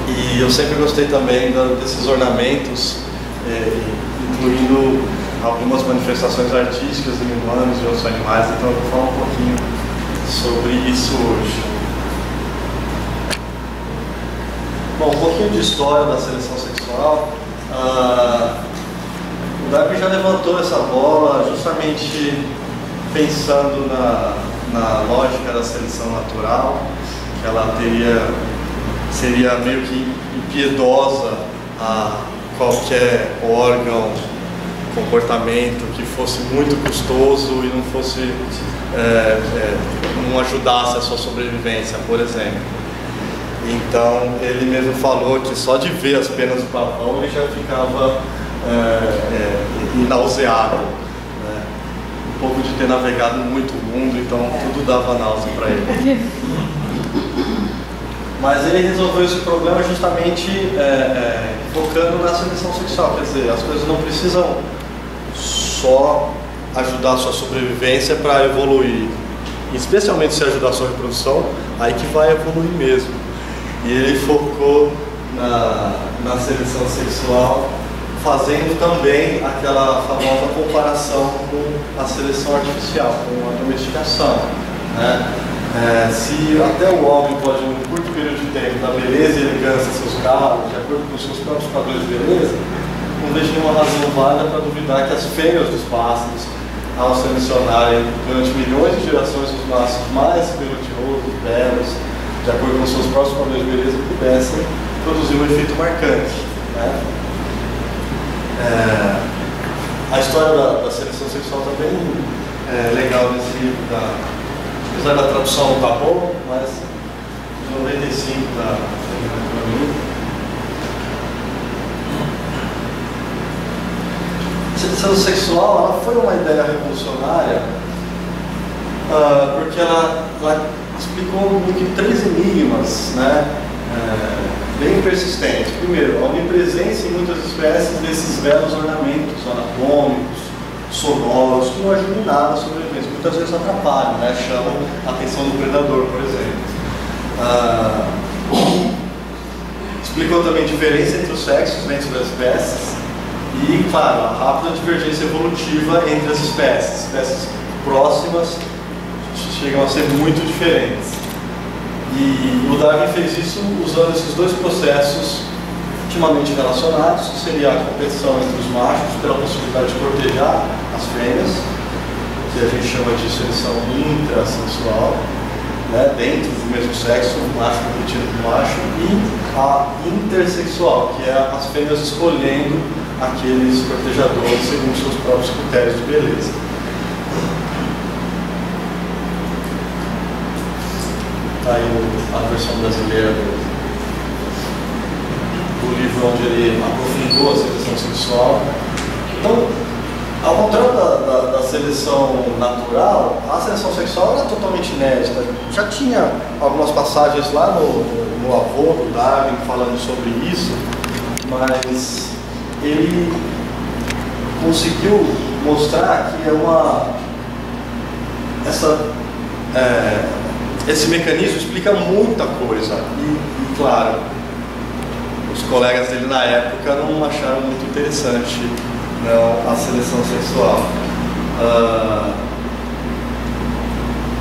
E eu sempre gostei também desses ornamentos, incluindo algumas manifestações artísticas em humanos e outros animais, então eu vou falar um pouquinho sobre isso hoje. Bom, um pouquinho de história da seleção sexual. O Darwin já levantou essa bola justamente pensando na lógica da seleção natural, que ela seria meio que impiedosa a qualquer órgão, comportamento que fosse muito custoso e não fosse não ajudasse a sua sobrevivência, por exemplo. Então, ele mesmo falou que só de ver as penas do pavão ele já ficava nauseado, né? Um pouco de ter navegado muito o mundo, então tudo dava náusea para ele. Mas ele resolveu esse problema justamente focando na seleção sexual, quer dizer, as coisas não precisam só ajudar a sua sobrevivência para evoluir, especialmente se ajudar a sua reprodução, aí que vai evoluir mesmo. E ele focou na seleção sexual, fazendo também aquela famosa comparação com a seleção artificial, com a domesticação, né? Se até o homem pode, em um curto período de tempo, dar beleza e elegância a seus carros, de acordo com os seus próprios padrões de beleza, não deixa nenhuma razão válida para duvidar que as fêmeas dos pássaros, ao selecionarem durante milhões de gerações os machos mais pelotiosos, belos, de acordo com os seus próprios padrões de beleza, pudessem produzir um efeito marcante, né? A história da seleção sexual também é legal nesse livro, apesar da tradução não está boa, mas de 95 está para mim. A seleção sexual ela foi uma ideia revolucionária porque ela explicou três enigmas, né? Bem persistentes. Primeiro, a onipresença em muitas espécies desses belos ornamentos anatômicos, sonólogas, que não ajudam em nada a sobrevivência, muitas vezes atrapalham, né? Chamam a atenção do predador, por exemplo. Explicou também a diferença entre os sexos dentro das espécies e, claro, a rápida divergência evolutiva entre as espécies. Espécies próximas chegam a ser muito diferentes. E o Darwin fez isso usando esses dois processos intimamente relacionados, que seria a competição entre os machos pela possibilidade de cortejar as fêmeas, que a gente chama de seleção intrasexual, né, dentro do mesmo sexo, o macho competindo com o macho, e a intersexual, que é as fêmeas escolhendo aqueles cortejadores segundo seus próprios critérios de beleza. Está aí a versão brasileira do livro onde ele aprofundou a seleção sexual. Então, ao contrário da seleção natural, a seleção sexual era totalmente inédita. Já tinha algumas passagens lá no avô do Darwin falando sobre isso, mas ele conseguiu mostrar que esse mecanismo explica muita coisa e, claro, os colegas dele na época não acharam muito interessante a seleção sexual.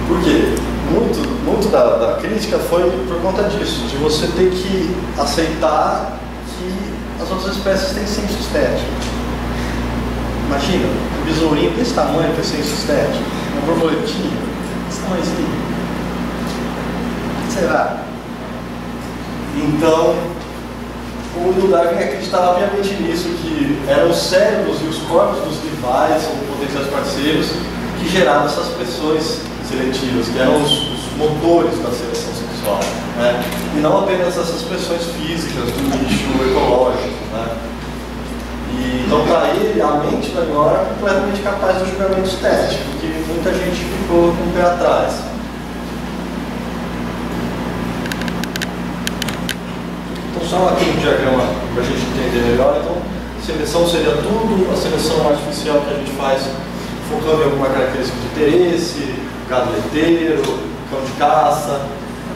Por quê? Muito da crítica foi por conta disso, de você ter que aceitar que as outras espécies têm senso estético. Imagina, um besourinho desse tamanho tem senso estético, um borboletinho desse tamanhozinho. Será? Então, o Darwin acreditava obviamente nisso, que eram os cérebros e os corpos dos rivais ou potenciais parceiros que geravam essas pressões seletivas, que eram os motores da seleção sexual, né? E não apenas essas pressões físicas do nicho ecológico, né? E, então, para ele, a mente da menor era completamente capaz do julgamento estético, que muita gente ficou com o pé atrás. Só aqui um diagrama para a gente entender melhor. Então, seleção seria tudo a seleção artificial que a gente faz focando em alguma característica de interesse, gado leiteiro, cão de caça.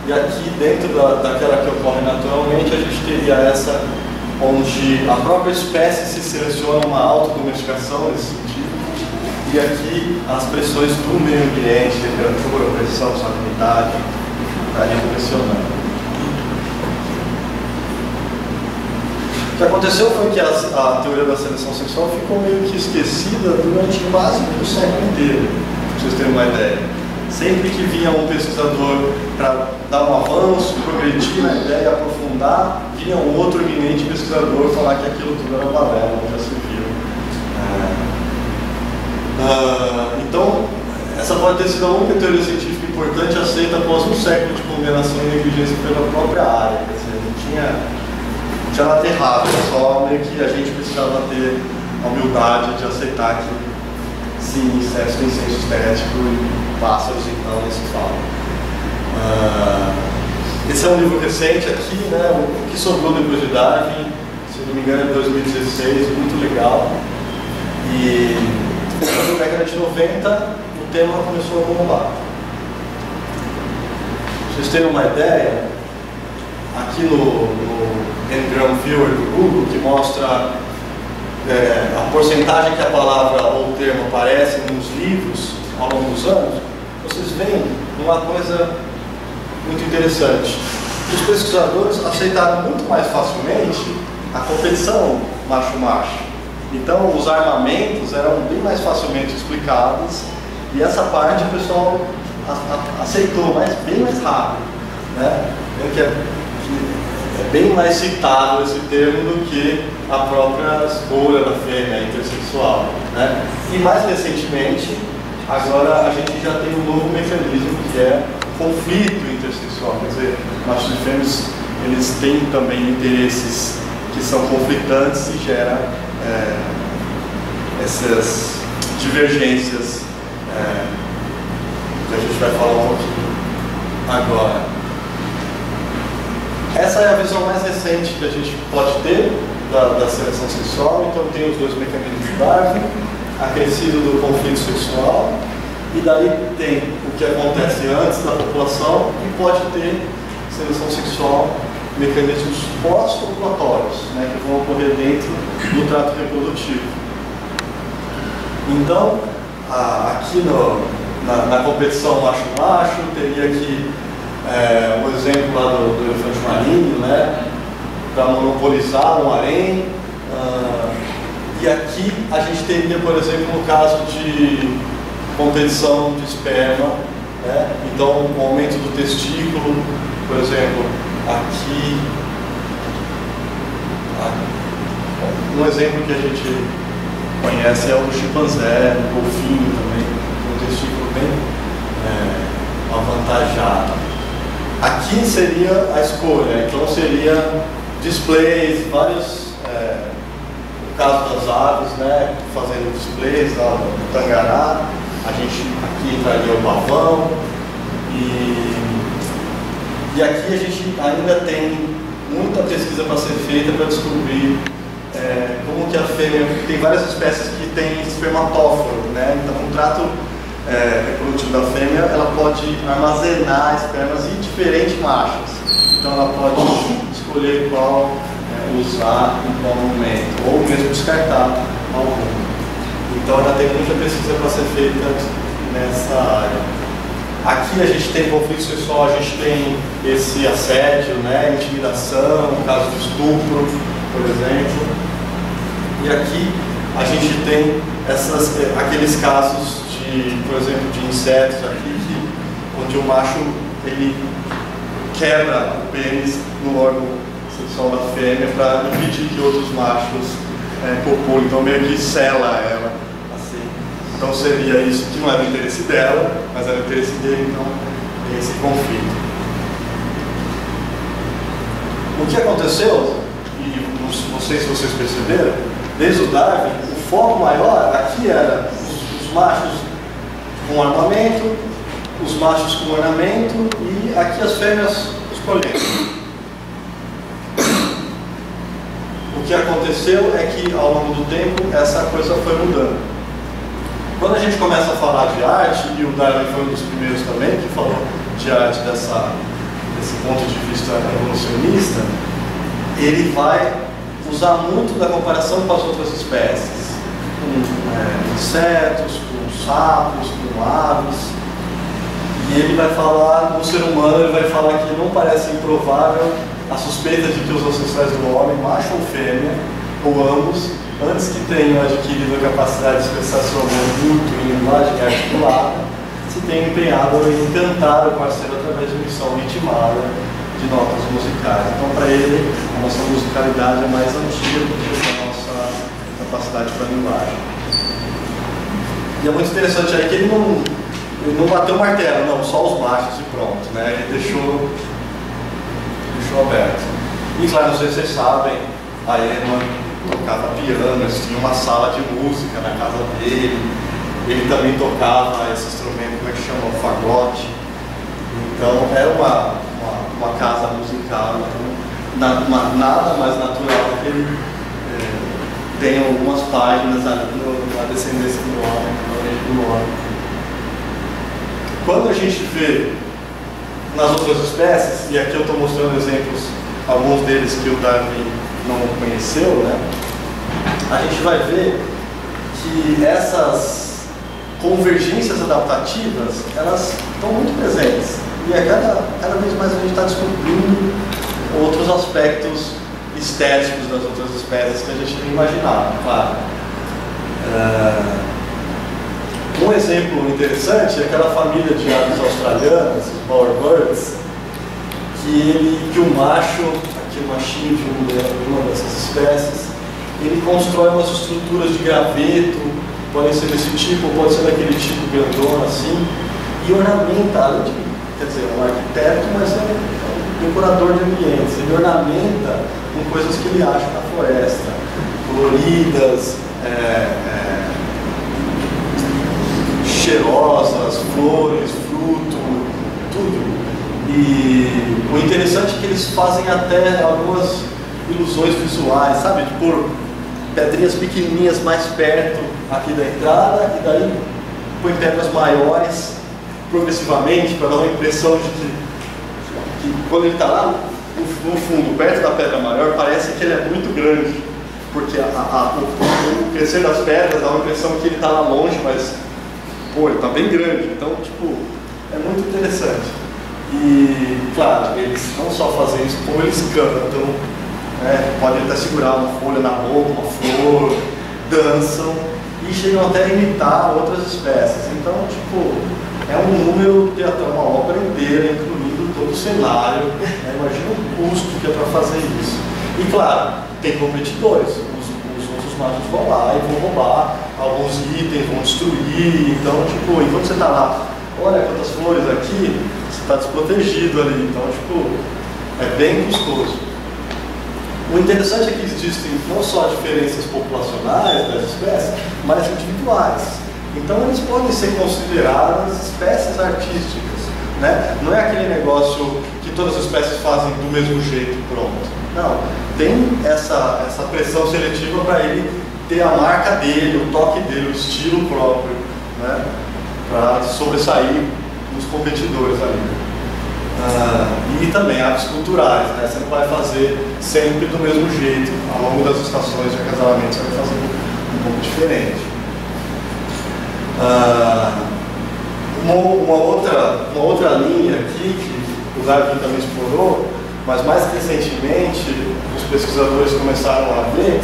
E aqui dentro daquela que ocorre naturalmente, a gente teria essa onde a própria espécie se seleciona uma autodomesticação nesse sentido. E aqui as pressões do meio ambiente, temperatura, pressão, salinidade, estariam pressionando. O que aconteceu foi que a teoria da seleção sexual ficou meio que esquecida durante quase o século inteiro, para vocês terem uma ideia. Sempre que vinha um pesquisador para dar um avanço, progredir na ideia, aprofundar, vinha um outro eminente pesquisador falar que aquilo tudo era balela, já se viu. Então, essa pode ter sido a única teoria científica importante aceita após um século de condenação e negligência pela própria área. Quer dizer, não tinha... ela está errada, só meio que a gente precisava ter a humildade de aceitar que sim, sexo tem senso estético e pássaros então nem se fala. Esse é um livro recente aqui, né? O que sobrou depois de Darwin, se não me engano, é 2016, muito legal. E na década de 90, o tema começou a bombar. Vocês terem uma ideia, aqui no Ngram Viewer do Google, que mostra a porcentagem que a palavra ou o termo aparece nos livros ao longo dos anos, vocês veem uma coisa muito interessante. Os pesquisadores aceitaram muito mais facilmente a competição macho-macho. Então, os armamentos eram bem mais facilmente explicados e essa parte o pessoal aceitou, mas bem mais rápido, né? É bem mais citado esse termo do que a própria escolha da fêmea intersexual, né? E mais recentemente, agora a gente já tem um novo mecanismo que é o conflito intersexual, quer dizer, machos e fêmeas, eles têm também interesses que são conflitantes e gera essas divergências que a gente vai falar um pouquinho agora. Essa é a visão mais recente que a gente pode ter da seleção sexual. Então tem os dois mecanismos de Darwin, acrescido do conflito sexual, e daí tem o que acontece antes da população e pode ter seleção sexual, mecanismos pós-ovulatórios, né, que vão ocorrer dentro do trato reprodutivo. Então, aqui na competição macho-macho, teria aqui o exemplo lá do elefante marinho, né, para monopolizar um harém. E aqui a gente teria, por exemplo, no caso de competição de esperma, né, então o aumento do testículo, por exemplo, aqui, um exemplo que a gente conhece é o chimpanzé, o golfinho também, um testículo bem avantajado. Aqui seria a escolha, então seria displays, vários, no caso das aves, né, fazendo displays lá no tangará, a gente aqui entraria o pavão, e aqui a gente ainda tem muita pesquisa para ser feita para descobrir como que a fêmea, tem várias espécies que tem espermatóforo, né, então um trato reprodutivo da fêmea, ela pode armazenar espermas em diferentes machos. Então ela pode escolher qual usar em qual momento, ou mesmo descartar algum. Então ainda tem muita pesquisa para ser feita nessa área. Aqui a gente tem conflito sexual, a gente tem esse assédio, né, intimidação, no caso de estupro, por exemplo. E aqui a gente tem aqueles casos por exemplo, de insetos aqui, onde o macho ele quebra o pênis no órgão sexual da fêmea para impedir que outros machos copulem, então meio que sela ela, assim. Então seria isso que não era o interesse dela, mas era o interesse dele, então tem esse conflito. O que aconteceu, e não sei se vocês perceberam, desde o Darwin, o foco maior aqui era os machos com armamento, os machos com ornamento e aqui as fêmeas escolhendo. O que aconteceu é que ao longo do tempo essa coisa foi mudando. Quando a gente começa a falar de arte, e o Darwin foi um dos primeiros também que falou de arte desse ponto de vista evolucionista, ele vai usar muito da comparação com as outras espécies, com insetos, com sapos, com aves, e ele vai falar, o ser humano ele vai falar que não parece improvável a suspeita de que os ancestrais do homem, macho ou fêmea, ou ambos, antes que tenham adquirido a capacidade de expressar seu amor mútuo em linguagem articulada, se tenham empenhado em encantar o parceiro através de missão ritmada de notas musicais. Então, para ele, a nossa musicalidade é mais antiga do que a nossa capacidade para a linguagem. E é muito interessante aí que ele não bateu o martelo, não, só os machos e pronto, né? Ele deixou aberto. E claro, não sei se vocês sabem, a Emma tocava piano, eles tinham uma sala de música na casa dele, ele também tocava esse instrumento, como é que chama? O fagote. Então era uma uma casa musical, nada mais natural que ele tem algumas páginas ali na descendência do homem, na origem do homem. Quando a gente vê nas outras espécies, e aqui eu estou mostrando exemplos, alguns deles que o Darwin não conheceu, né? A gente vai ver que essas convergências adaptativas, elas estão muito presentes. E a cada vez mais a gente está descobrindo outros aspectos estéticos das outras espécies que a gente não imaginava, claro. Um exemplo interessante é aquela família de aves australianas, os bowerbirds, que o macho, aqui o machinho de uma dessas espécies, ele constrói umas estruturas de graveto, podem ser desse tipo, pode ser daquele tipo grandona assim, e ornamenta, quer dizer, é um arquiteto, mas é um decorador de ambientes, ele ornamenta com coisas que ele acha na floresta, coloridas, cheirosas, flores, fruto, tudo. E o interessante é que eles fazem até algumas ilusões visuais, sabe? De pôr pedrinhas pequenininhas mais perto aqui da entrada e daí põe pedras maiores progressivamente para dar uma impressão de que quando ele está lá no fundo, perto da pedra maior, parece que ele é muito grande, porque o crescer das pedras dá uma impressão que ele está lá longe, mas pô, ele está bem grande, então, tipo, é muito interessante. E, claro, eles não só fazem isso, como eles cantam, né? Podem até segurar uma folha na boca, uma flor, dançam e chegam até a imitar outras espécies. Então, tipo, é um número que até uma obra inteira, incluindo todo o cenário, né? Imagina o custo que é para fazer isso. E, claro, tem competidores. Os machos vão lá e vão roubar alguns itens, vão destruir. Então, tipo, enquanto você está lá, olha quantas flores aqui, você está desprotegido ali. Então, tipo, é bem custoso. O interessante é que existem não só diferenças populacionais das espécies, mas individuais. Então, eles podem ser consideradas espécies artísticas, né? Não é aquele negócio que todas as espécies fazem do mesmo jeito, pronto. Não, tem essa pressão seletiva para ele ter a marca dele, o toque dele, o estilo próprio, né? Para sobressair nos competidores ali. E também artes culturais, né? Você não vai fazer sempre do mesmo jeito, ao longo das estações de acasalamento você vai fazer um pouco diferente. Uma outra linha aqui que o Darwin também explorou, mas mais recentemente os pesquisadores começaram a ver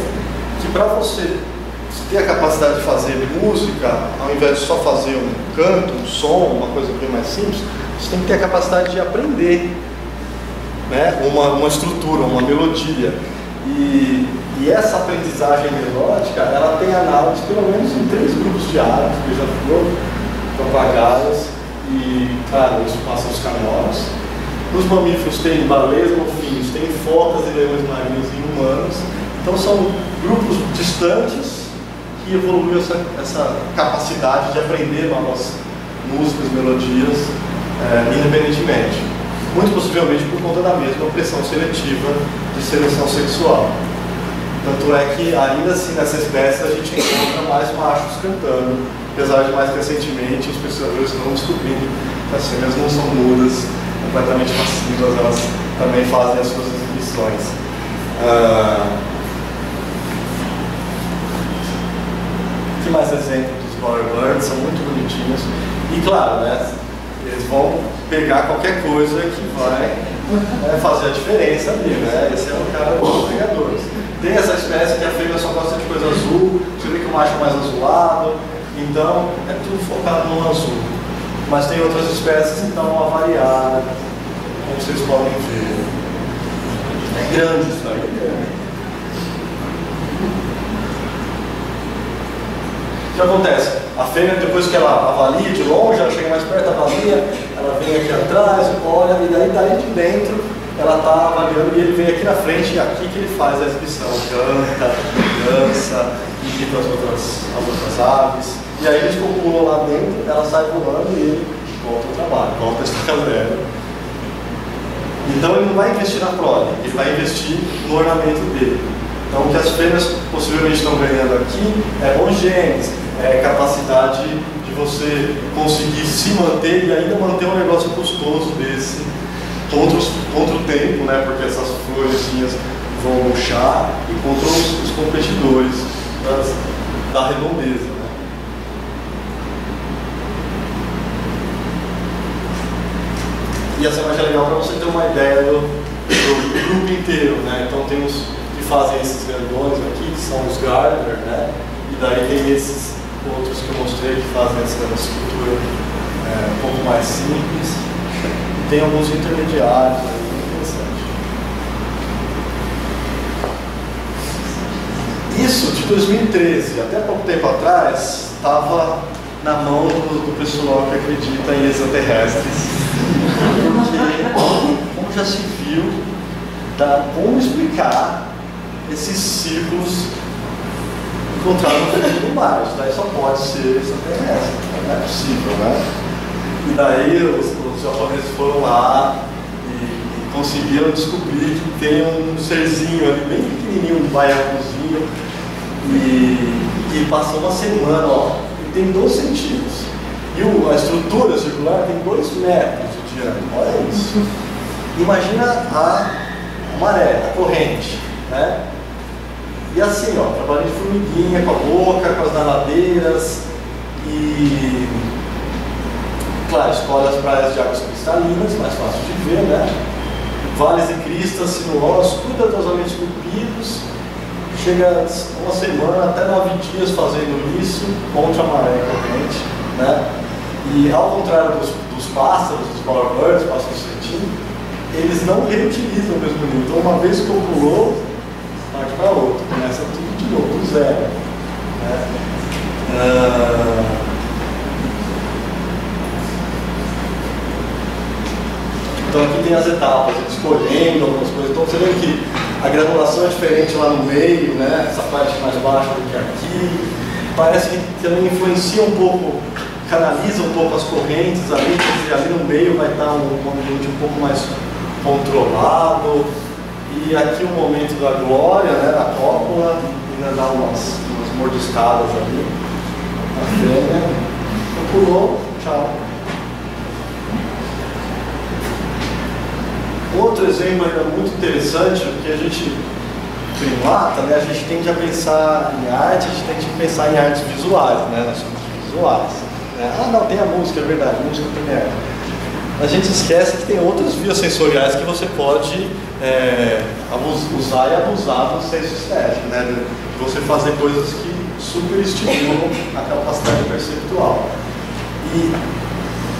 que para você ter a capacidade de fazer música, ao invés de só fazer um canto, um som, uma coisa bem mais simples, você tem que ter a capacidade de aprender, né? uma estrutura, uma melodia. E essa aprendizagem melódica, ela tem análogos pelo menos em 3 grupos de aves que já foram propagadas, e claro, isso passa os canhões. Nos mamíferos tem baleias, golfinhos, tem focas e leões marinhos e humanos. Então são grupos distantes que evoluem essa capacidade de aprender novas músicas, melodias, independentemente. Muito possivelmente por conta da mesma pressão seletiva de seleção sexual. Tanto é que ainda assim nessa espécie a gente encontra mais machos cantando, apesar de mais recentemente os pesquisadores não descobrindo que as fêmeas não são mudas, completamente passivas, elas também fazem as suas exibições. Que mais exemplos dos bowerbirds, são muito bonitinhos. E claro, né, eles vão pegar qualquer coisa que vai fazer a diferença ali, né? Esse é o cara dos pegadores. Tem essa espécie que a fêmea só gosta de coisa azul, você vê que o macho é mais azulado, então é tudo focado no azul. Mas tem outras espécies então a variar, como vocês podem ver. É grande isso aí. O que acontece? A fêmea, depois que ela avalia de longe, ela chega mais perto, avalia, ela vem aqui atrás, olha, e daí de dentro ela está avaliando e ele vem aqui na frente, e aqui que ele faz a exibição. Canta, dança, imita as outras aves. E aí eles copulam lá dentro, ela sai voando e ele volta ao trabalho, volta a estar. Então ele não vai investir na prole, ele vai investir no ornamento dele. Então o que as fêmeas possivelmente estão ganhando aqui é bons genes, é capacidade de você conseguir se manter e ainda manter um negócio custoso desse contra o tempo, né? Porque essas florezinhas vão murchar, e contra os competidores da redondeza. Né? E essa imagem é legal para você ter uma ideia do grupo inteiro. Né? Então tem os que fazem esses grandões aqui, que são os Gardner, né? E daí tem esses outros que eu mostrei que fazem essa estrutura um pouco mais simples. Tem alguns intermediários aí, interessante. Isso de 2013, até pouco tempo atrás, estava na mão do pessoal que acredita em extraterrestres. Porque, como já se viu, como explicar esses círculos encontrados no fundo do mar? Isso daí só pode ser extraterrestre, não é possível, né? E daí os japoneses foram lá e conseguiram descobrir que tem um serzinho ali, bem pequenininho, um baiacuzinho, e passou uma semana, ó, e tem 12 centímetros. E a estrutura circular tem 2 metros de diâmetro, olha isso. Imagina a maré, a corrente, né? E assim, ó, trabalhando de formiguinha, com a boca, com as nadadeiras, e claro, escolhe as praias de águas cristalinas, mais fácil de ver, né? Vales e cristas sinuosos, cuidadosamente esculpidos, chega uma semana, até 9 dias fazendo isso, contra a maré corrente, né? E ao contrário dos pássaros, dos bowerbirds, pássaros certinho, eles não reutilizam o mesmo ninho. Então, uma vez que copulou, parte para outra, começa tudo de novo, do zero. Né? Então, aqui tem as etapas, escolhendo algumas coisas. Então, você vê que a granulação é diferente lá no meio, né? Essa parte mais baixa do que aqui. Parece que também influencia um pouco, canaliza um pouco as correntes ali, porque ali no meio vai estar um ambiente um pouco mais controlado. E aqui o momento da glória, né, da cópula, ainda dá umas mordiscadas ali. A fêmea pulou, tchau. Outro exemplo ainda muito interessante, que a gente primata, né, a gente tende a pensar em arte, a gente tende a pensar em artes visuais, né, nós somos visuais. Ah, não, tem a música, é verdade, a música também é. A gente esquece que tem outras vias sensoriais que você pode usar e abusar do senso estético, né? De você fazer coisas que superestimulam a capacidade perceptual. E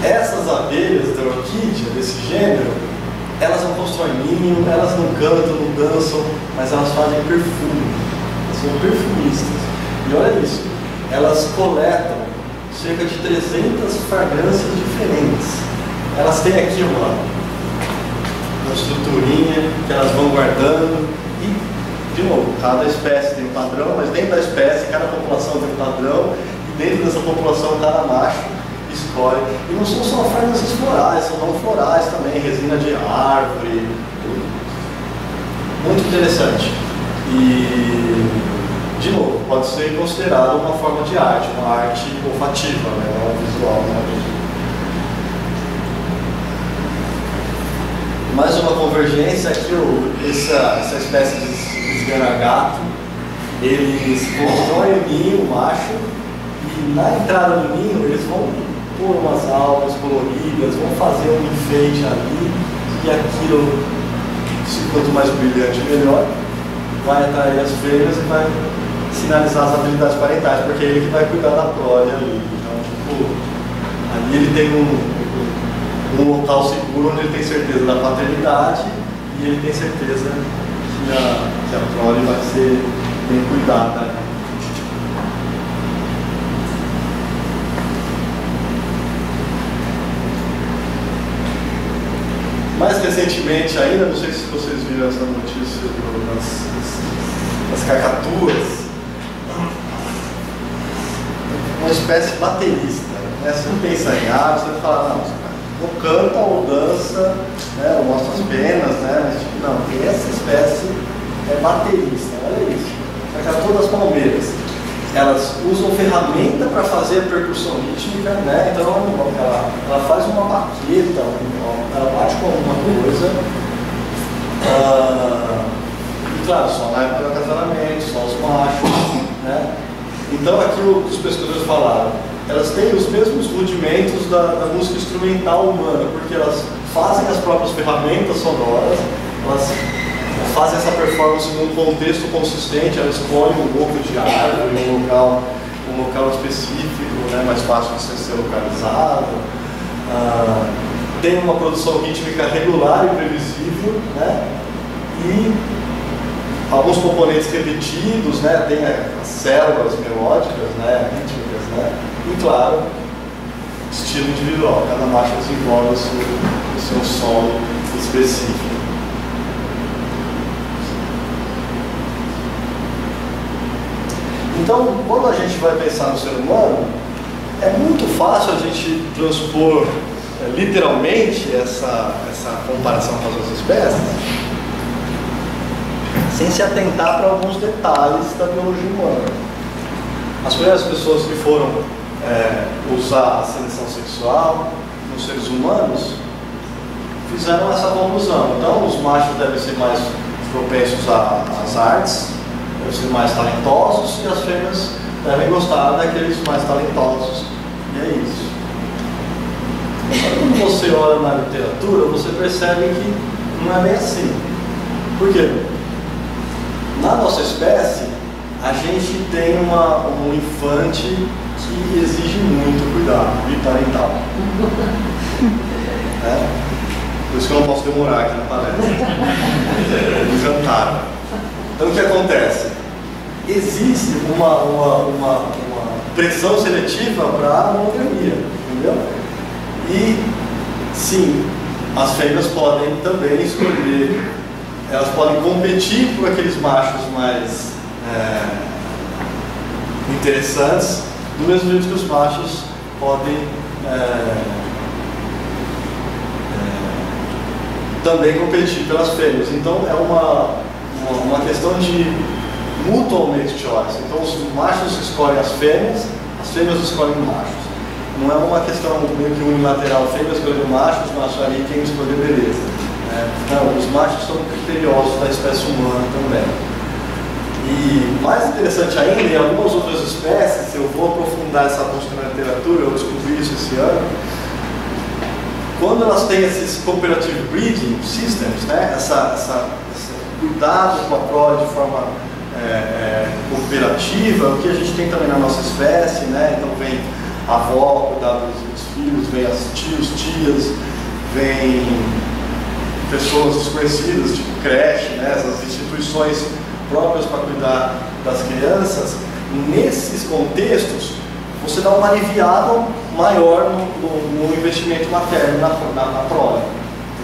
essas abelhas da orquídea, desse gênero, elas não constroem ninho, elas não cantam, não dançam, mas elas fazem perfume. Elas são perfumistas. E olha isso, elas coletam cerca de 300 fragrâncias diferentes. Elas têm aqui uma estruturinha que elas vão guardando. E, de novo, cada espécie tem um padrão, mas dentro da espécie, cada população tem um padrão. E dentro dessa população, cada macho escolhe. E não são só fragrâncias florais, são não florais também, resina de árvore. Muito interessante. E, de novo, pode ser considerado uma forma de arte, uma arte olfativa, né? Não visual, né? Mais uma convergência aqui, essa espécie de esganagato, eles constroem o ninho, o macho, e na entrada do ninho eles vão pôr umas algas coloridas, vão fazer um enfeite ali, e aquilo, quanto mais brilhante melhor, vai atrair as fêmeas e vai sinalizar as habilidades parentais, porque é ele que vai cuidar da prole ali. Então, tipo, ali ele tem um local seguro onde ele tem certeza da paternidade e ele tem certeza que a prole vai ser bem cuidada. Mais recentemente ainda, não sei se vocês viram essa notícia das cacatuas, uma espécie baterista, né? Você não pensa em arte, você fala, não, não canta ou dança, né? Eu mostro as penas, né? Mas tipo, não, essa espécie é baterista, olha isso. Aquelas todas as palmeiras, elas usam ferramenta para fazer a percussão rítmica, né? Então ela faz uma baqueta, ela bate com alguma coisa. E claro, só na época do acasalamento, só os machos, né? Então aquilo que os pesquisadores falaram, elas têm os mesmos rudimentos da música instrumental humana, porque elas fazem as próprias ferramentas sonoras, elas fazem essa performance num contexto consistente, elas escolhem um pouco de árvore, um local específico, né, mais fácil de ser localizado, tem uma produção rítmica regular e previsível, né, e alguns componentes repetidos, né? Tem as células melódicas, né? Rítmicas, né? E claro, estilo individual, cada marcha desenvolve o seu solo específico. Então, quando a gente vai pensar no ser humano, é muito fácil a gente transpor literalmente essa comparação com as outras espécies, sem se atentar para alguns detalhes da biologia humana. As primeiras pessoas que foram usar a seleção sexual nos seres humanos fizeram essa conclusão. Então, os machos devem ser mais propensos às artes, devem ser mais talentosos, e as fêmeas devem gostar daqueles mais talentosos. E é isso. Quando você olha na literatura, você percebe que não é bem assim. Por quê? Na nossa espécie, a gente tem um infante que exige muito cuidado, parental. É? Por isso que eu não posso demorar aqui na palestra. No jantar. Então, o que acontece? Existe uma pressão seletiva para a monogamia, entendeu? E, sim, as fêmeas podem também escolher. Elas podem competir por aqueles machos mais interessantes, do mesmo jeito que os machos podem também competir pelas fêmeas. Então é uma questão de mutualmente choice. Então os machos escolhem as fêmeas escolhem os machos. Não é uma questão meio que unilateral, fêmeas escolhem machos, macho ali quem escolher beleza. Não, os machos são criteriosos da espécie humana também. E mais interessante ainda, em algumas outras espécies, eu vou aprofundar essa busca na literatura, eu descobri isso esse ano, quando elas têm esses cooperative breeding systems, né? Esse cuidado com a prole de forma cooperativa, o que a gente tem também na nossa espécie, né? Então vem a avó cuidar dos filhos, vem as tios, tias, vem pessoas desconhecidas, tipo creche, né, essas instituições próprias para cuidar das crianças. Nesses contextos, você dá uma aliviada maior no investimento materno na prole.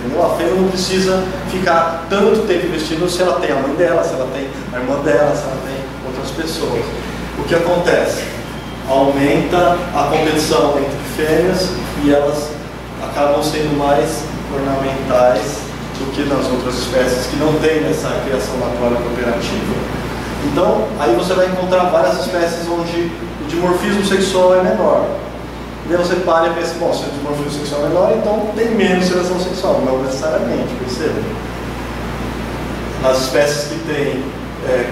Entendeu? A fêmea não precisa ficar tanto tempo investindo se ela tem a mãe dela, se ela tem a irmã dela, se ela tem outras pessoas. O que acontece? Aumenta a competição entre fêmeas e elas acabam sendo mais ornamentais do que nas outras espécies que não tem essa criação da prole cooperativa. Então, aí você vai encontrar várias espécies onde o dimorfismo sexual é menor. E aí você para e pensa, bom, se o dimorfismo sexual é menor, então tem menos seleção sexual. Não necessariamente, percebe? Nas espécies que tem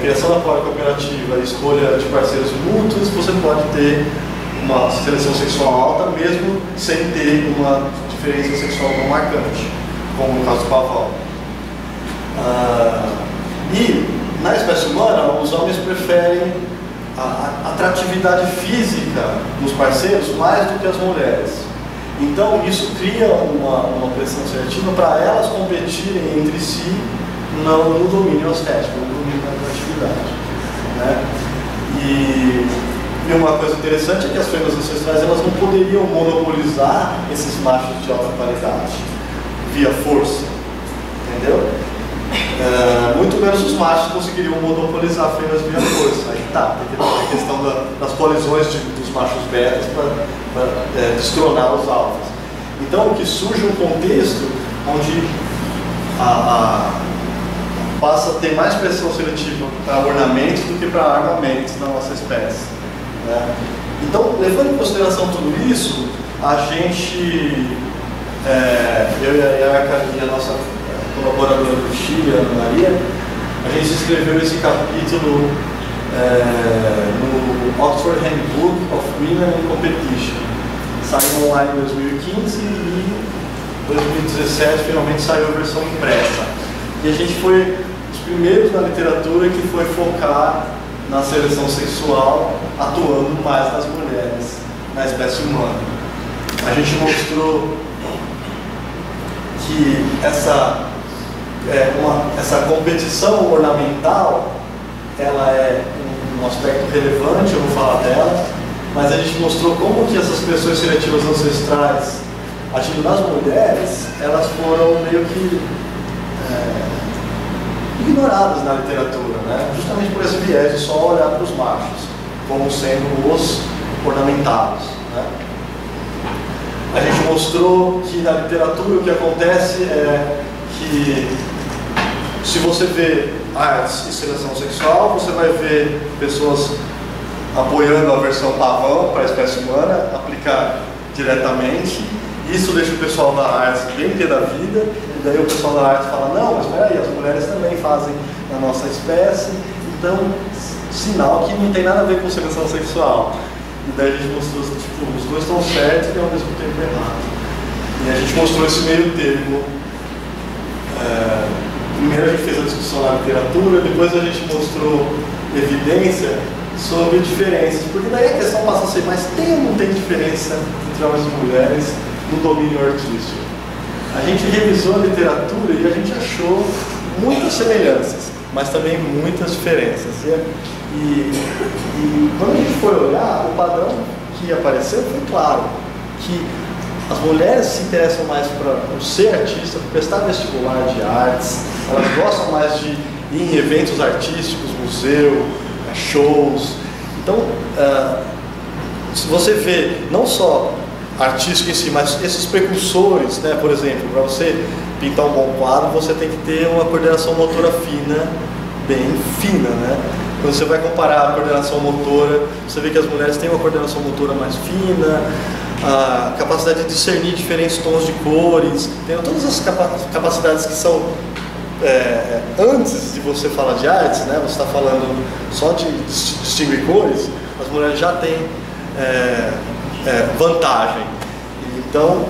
criação da prole cooperativa e escolha de parceiros mútuos, você pode ter uma seleção sexual alta, mesmo sem ter uma diferença sexual tão marcante, como no caso do pavão. E, na espécie humana, os homens preferem a atratividade física dos parceiros mais do que as mulheres. Então, isso cria uma pressão seletiva para elas competirem entre si no domínio estético, no domínio da atratividade. Né? E uma coisa interessante é que as fêmeas ancestrais elas não poderiam monopolizar esses machos de alta qualidade via força, entendeu? Muito menos os machos conseguiriam monopolizar fêmeas via força. Aí tá, tem a questão das colisões dos machos betas para destronar os alfas. Então, o que surge um contexto onde passa a ter mais pressão seletiva para ornamentos do que para armamentos na nossa espécie, né? Então, levando em consideração tudo isso, a gente, eu e a Yaka e a nossa colaboradora do Chile, a Ana Maria, a gente escreveu esse capítulo no Oxford Handbook of Women in Competition. Saiu online em 2015 e em 2017 finalmente saiu a versão impressa. E a gente foi os primeiros na literatura que foi focar na seleção sexual, atuando mais nas mulheres, na espécie humana. A gente mostrou que essa competição ornamental, ela é um aspecto relevante, eu vou falar dela, mas a gente mostrou como que essas pressões seletivas ancestrais agindo nas mulheres, elas foram meio que ignoradas na literatura, né? Justamente por esse viés de só olhar para os machos como sendo os ornamentados, né? A gente mostrou que na literatura o que acontece é que se você vê artes e seleção sexual, você vai ver pessoas apoiando a versão pavão para a espécie humana, aplicar diretamente. Isso deixa o pessoal da arte bem pé da vida, e daí o pessoal da arte fala, não, mas peraí, as mulheres também fazem na nossa espécie, então, sinal que não tem nada a ver com seleção sexual. E daí a gente mostrou, tipo, os dois estão certos e ao mesmo tempo errado. E a gente mostrou esse meio termo. Primeiro a gente fez a discussão na literatura, depois a gente mostrou evidência sobre diferenças, porque daí a questão passa a ser, mas tem ou não tem diferença entre homens e mulheres no domínio artístico? A gente revisou a literatura e a gente achou muitas semelhanças, mas também muitas diferenças. E quando a gente foi olhar, o padrão que apareceu foi claro, que as mulheres se interessam mais por ser artista, por prestar vestibular de artes, elas gostam mais de ir em eventos artísticos, museu, shows. Então, se você vê não só artístico em si, mas esses precursores, né? Por exemplo, para você pintar um bom quadro, você tem que ter uma coordenação motora fina, bem fina, né? Quando você vai comparar a coordenação motora, você vê que as mulheres têm uma coordenação motora mais fina, a capacidade de discernir diferentes tons de cores, tem todas essas capacidades que são antes de você falar de artes, né? Você está falando só de distinguir cores, as mulheres já têm vantagem. Então,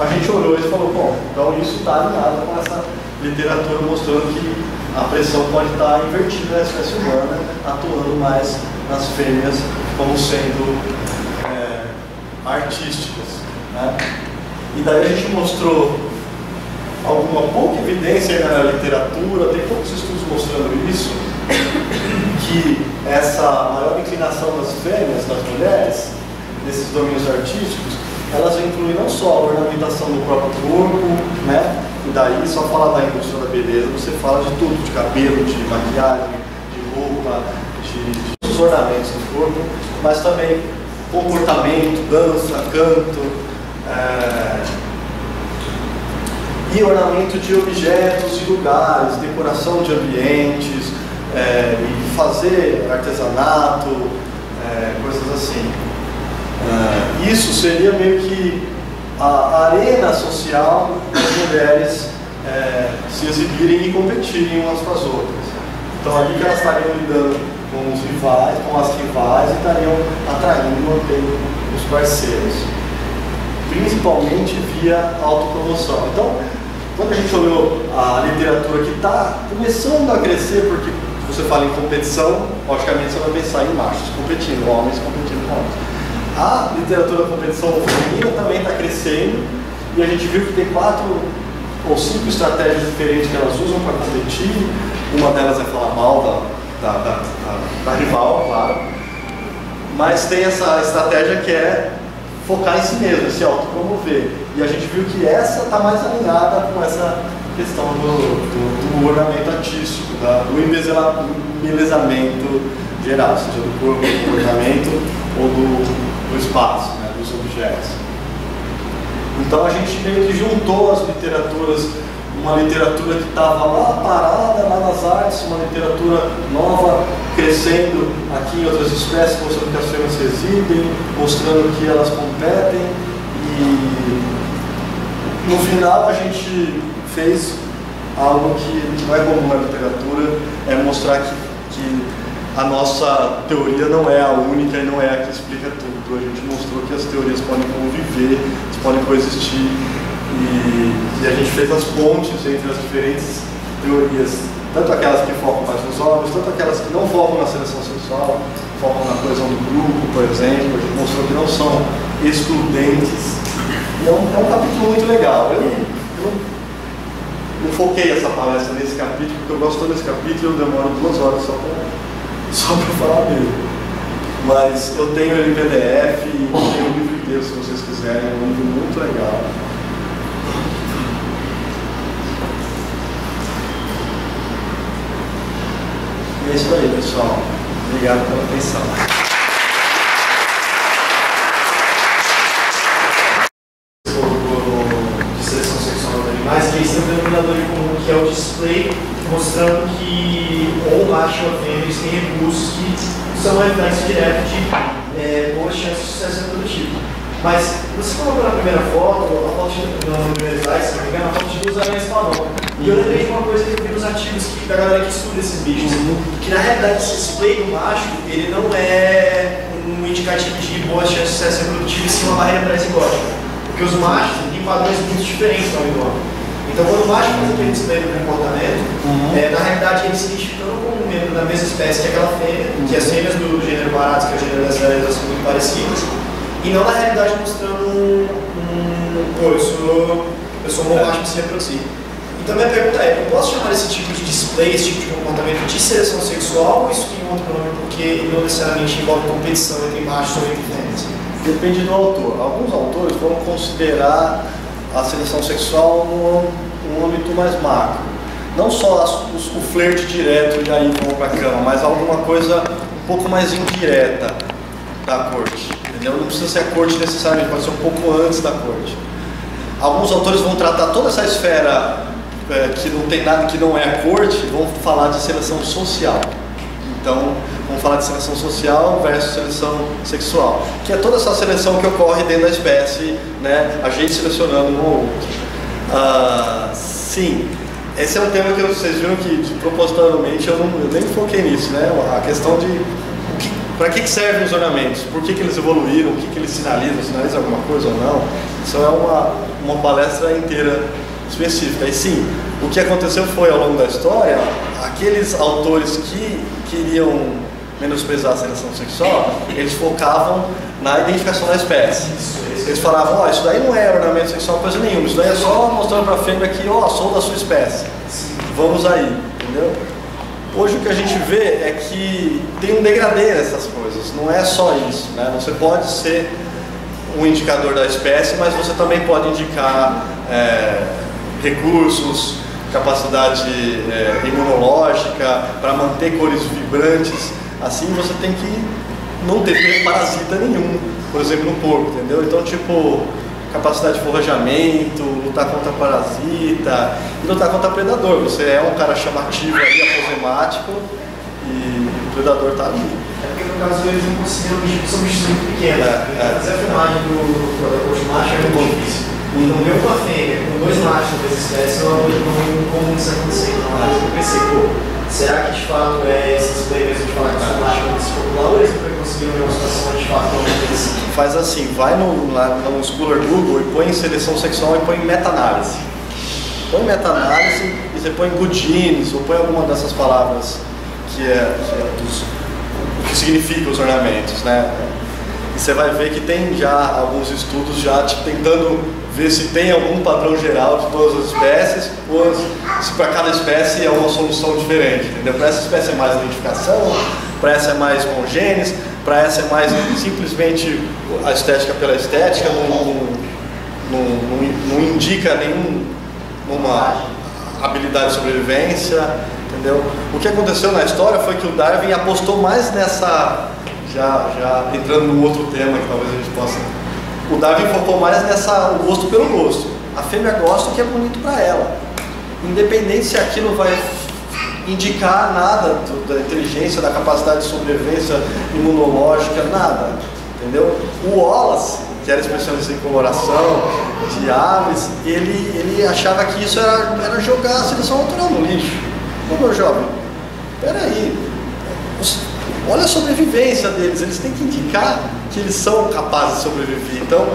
a gente olhou e falou, bom, então isso está alinhado com essa literatura mostrando que a pressão pode estar invertida na espécie humana, atuando mais nas fêmeas como sendo artísticas, né? E daí a gente mostrou alguma pouca evidência na literatura, tem poucos estudos mostrando isso, que essa maior inclinação das fêmeas, das mulheres, desses domínios artísticos, elas incluem não só a ornamentação do próprio corpo, né? E daí só falar da indústria da beleza, você fala de tudo, de cabelo, de maquiagem, de roupa, de todos os ornamentos do corpo, mas também comportamento, dança, canto, e ornamento de objetos, de lugares, decoração de ambientes, e fazer artesanato, coisas assim. Isso seria meio que a arena social das mulheres se exibirem e competirem umas com as outras. Então ali que elas estariam lidando com os rivais, com as rivais, e estariam atraindo e mantendo os parceiros, principalmente via autopromoção. Então, quando a gente olhou a literatura que está começando a crescer, porque você fala em competição, logicamente você vai pensar em machos competindo, homens competindo com homens. A literatura da competição feminina também está crescendo, e a gente viu que tem 4 ou 5 estratégias diferentes que elas usam para competir. Uma delas é falar mal da rival, claro, mas tem essa estratégia que é focar em si mesmo, se autopromover. E a gente viu que essa está mais alinhada com essa questão do ornamento artístico, do embelezamento geral, seja do corpo, do ornamento ou do espaço, né, dos objetos. Então a gente meio que juntou as literaturas uma literatura que estava lá parada, lá nas artes, uma literatura nova, crescendo aqui em outras espécies, mostrando que as fêmeas residem, mostrando que elas competem. E no final a gente fez algo que não é comum na literatura, é mostrar que a nossa teoria não é a única e não é a que explica tudo. A gente mostrou que as teorias podem conviver, podem coexistir. E a gente fez as pontes entre as diferentes teorias, tanto aquelas que focam mais nos ovos, tanto aquelas que não focam na seleção sexual, focam na coesão do grupo, por exemplo. A gente mostrou que não são excludentes. E é um capítulo muito legal. Eu não foquei essa palestra nesse capítulo, porque eu gosto todo desse capítulo, eu demoro 2 horas só para falar dele. Mas eu tenho ele em PDF, eu tenho o livro inteiro se vocês quiserem, é um livro muito legal. E é isso aí, pessoal. Obrigado pela atenção. Que é o display, mostrando que ou baixam a venda, eles têm recursos que são reflexo direto de boas chances de sucesso reprodutivo. Mas você colocou na primeira foto, a foto de duas aranhas paloma. E eu lembrei de uma coisa que eu vi nos artigos da galera que estuda esses bichos, que na realidade esse display do macho, ele não é um indicativo de boas chances de sucesso reprodutivo, e sim uma barreira pré-zigótica. Porque os machos têm padrões muito diferentes do homem. Então, quando o macho faz aquele display do comportamento, na realidade ele se identificando como um membro da mesma espécie que aquela fêmea, que as fêmeas do gênero barato, que é o gênero das aranhas, são muito parecidas, e não na realidade mostrando pô, eu sou um macho que se reproduzir. Então, minha pergunta é: eu posso chamar esse tipo de display, esse tipo de comportamento de seleção sexual, ou isso tem outro nome porque não necessariamente envolve competição entre machos ou entre fêmeas? Depende do autor. Alguns autores vão considerar a seleção sexual num âmbito mais macro. Não só o flerte direto e aí vão para a cama, mas alguma coisa um pouco mais indireta da corte. Entendeu? Não precisa ser a corte necessariamente, pode ser um pouco antes da corte. Alguns autores vão tratar toda essa esfera que não tem nada que não é a corte, vão falar de seleção social. Então, vamos falar de seleção social versus seleção sexual, que é toda essa seleção que ocorre dentro da espécie, né? A gente selecionando um ou outro. Sim, esse é um tema que vocês viram que propositalmente eu nem foquei nisso, né? A questão de para que servem os ornamentos, por que eles evoluíram, o que eles sinalizam alguma coisa ou não. Isso é uma palestra inteira específica. E sim, o que aconteceu foi, ao longo da história, aqueles autores que queriam menosprezar a seleção sexual, eles focavam na identificação da espécie. Eles falavam: ó, isso daí não é ornamento sexual coisa nenhuma, isso daí é só mostrando para a fêmea que, ó, sou da sua espécie, vamos aí, entendeu? Hoje o que a gente vê é que tem um degradê nessas coisas, não é só isso, né? Você pode ser um indicador da espécie, mas você também pode indicar recursos, capacidade imunológica, para manter cores vibrantes. Assim você tem que não ter parasita nenhum, por exemplo, no porco, entendeu? Então, tipo, capacidade de forrajamento, lutar contra parasita e lutar contra predador. Você é um cara chamativo aí, aposemático, e o predador tá ali. É porque no caso eles não conseguiram, são bichos muito pequenos. Fazer a filmagem do coach macho é muito difícil. Então, eu com a fêmea, com 2 machos dessa espécie, eu não como isso aconteceu. Eu pensei, pô, será que de fato é esse display mesmo de falar que são machos muito popular, ou eles não conseguiram ver uma situação de fato não? Faz assim, vai no Scholar Google e põe seleção sexual e põe meta-análise. Põe meta-análise e você põe Goodines, ou põe alguma dessas palavras que significam os ornamentos, né? E você vai ver que tem já alguns estudos já tentando ver se tem algum padrão geral de todas as espécies, ou se para cada espécie é uma solução diferente, entendeu? Para essa espécie é mais identificação, para essa é mais congênes, para essa é mais simplesmente a estética pela estética, não indica nenhuma habilidade de sobrevivência, entendeu? O que aconteceu na história foi que o Darwin apostou mais nessa... Já entrando num outro tema que talvez a gente possa... O Darwin focou mais nessa, o gosto pelo gosto. A fêmea gosta o que é bonito para ela. independente se aquilo vai indicar nada da inteligência, da capacidade de sobrevivência imunológica, nada, entendeu? O Wallace, que era especialista em coloração de aves, ele achava que isso era jogar a seleção natural no lixo. Ô meu jovem, peraí, olha a sobrevivência deles, eles têm que indicar que eles são capazes de sobreviver. Então,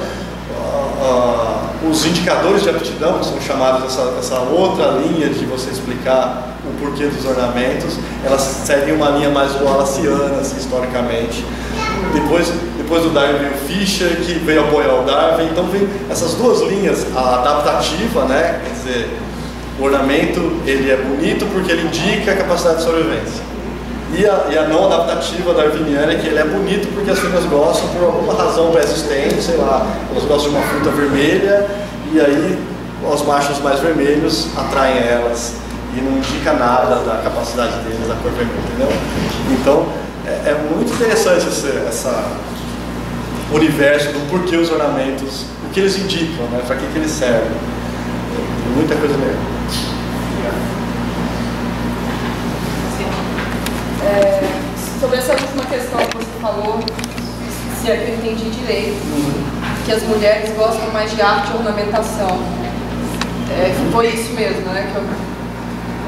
os indicadores de aptidão, que são chamados essa outra linha de você explicar o porquê dos ornamentos, elas seguem uma linha mais wallaciana, assim, historicamente. Depois do Darwin veio o Fisher, que veio apoiar o Darwin. Então vem essas duas linhas, a adaptativa, né? Quer dizer, o ornamento ele é bonito porque ele indica a capacidade de sobrevivência. E a não adaptativa darwiniana, que ele é bonito porque as pessoas gostam por alguma razão pré-existente, sei lá, elas gostam de uma fruta vermelha e aí os machos mais vermelhos atraem elas e não indica nada da capacidade deles, da cor vermelha, entendeu? Então é muito interessante esse universo do porquê os ornamentos, o que eles indicam, né? Para que eles servem. Tem muita coisa mesmo. Sobre essa última questão que você falou, se é que eu entendi direito, que as mulheres gostam mais de arte e ornamentação. Foi isso mesmo, né?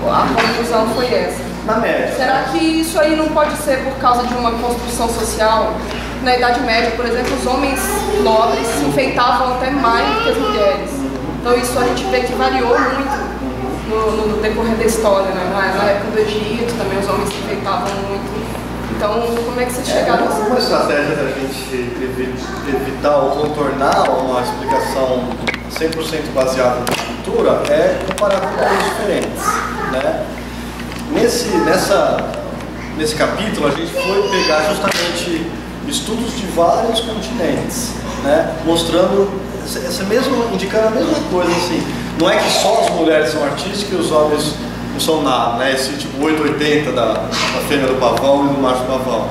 A conclusão foi essa. Na média. Será que isso aí não pode ser por causa de uma construção social? Na Idade Média, por exemplo, os homens nobres se enfeitavam até mais do que as mulheres. Então isso a gente vê que variou muito. No decorrer da história, né? Na época do Egito também os homens se enfeitavam muito. Então, como é que vocês chegaram a uma estratégia da gente evitar ou contornar uma explicação 100% baseada na cultura é comparar culturas diferentes, né? Nesse capítulo a gente foi pegar justamente estudos de vários continentes, né? Mostrando essa mesma, indicando a mesma coisa assim. Não é que só as mulheres são artísticas e os homens não são nada, né? Esse tipo 880 da fêmea do pavão e do macho do pavão.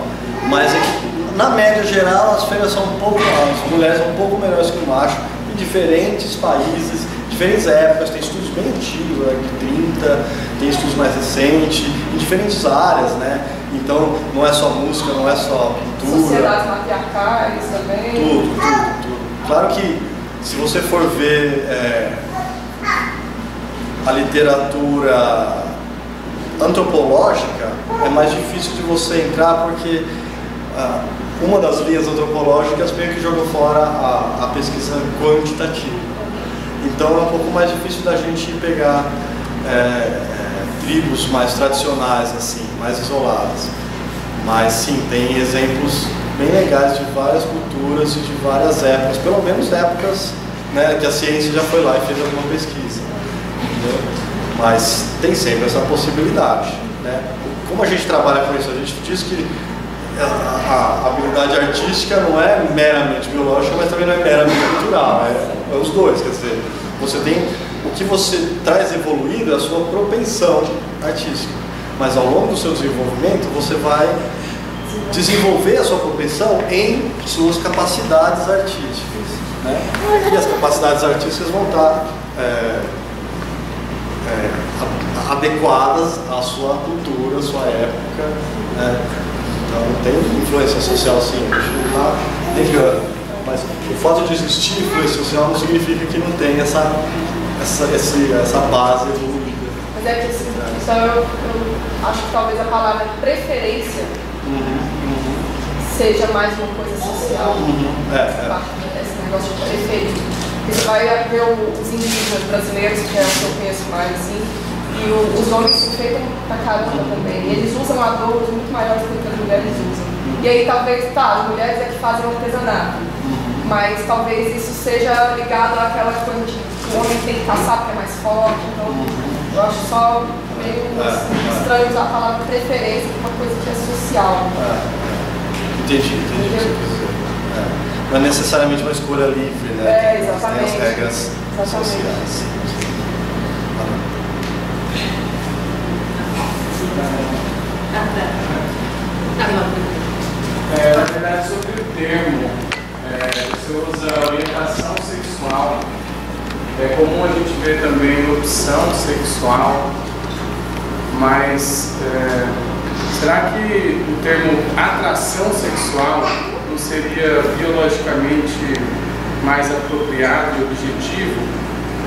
Mas é que, na média geral, as fêmeas são um pouco melhores, as mulheres são um pouco melhores que o macho em diferentes países, diferentes épocas. Tem estudos bem antigos, né, de 30, tem estudos mais recentes, em diferentes áreas, né? Então não é só música, não é só pintura. Sociedades matriarcais também. Tudo. Claro que se você for ver a literatura antropológica, é mais difícil de você entrar porque uma das linhas antropológicas meio que jogou fora a pesquisa quantitativa. Então é um pouco mais difícil da gente pegar tribos mais tradicionais, assim, mais isoladas. Mas sim, tem exemplos bem legais de várias culturas e de várias épocas, pelo menos épocas, né, que a ciência já foi lá e fez alguma pesquisa. Mas tem sempre essa possibilidade, né? Como a gente trabalha com isso, a gente diz que a habilidade artística não é meramente biológica, mas também não é meramente cultural, é os dois, quer dizer, você tem o que você traz evoluído é a sua propensão artística, mas ao longo do seu desenvolvimento você vai desenvolver a sua propensão em suas capacidades artísticas, né? E as capacidades artísticas vão estar adequadas à sua cultura, à sua época, né? Então tem influência social sim, a gente não está negando, mas o fato de existir influência social não significa que não tem essa base evoluída. Mas é que então eu acho que talvez a palavra preferência seja mais uma coisa social, esse negócio de preferir. Você vai ver os indígenas brasileiros, que é o que eu conheço mais, assim, e os homens se enfeitam pra caramba também. E eles usam adornos muito maiores do que as mulheres usam. E aí talvez, as mulheres é que fazem o artesanato, mas talvez isso seja ligado àquela coisa de que o homem tem que caçar porque é mais forte. Então, eu acho só meio estranho usar a palavra preferência pra uma coisa que é social. Entendi. Não é necessariamente uma escolha livre, né? Exatamente. Tem as regras sociais. Na verdade, sobre o termo, você usa orientação sexual. É comum a gente ver também opção sexual, mas será que o termo atração sexual não seria biologicamente mais apropriado e objetivo?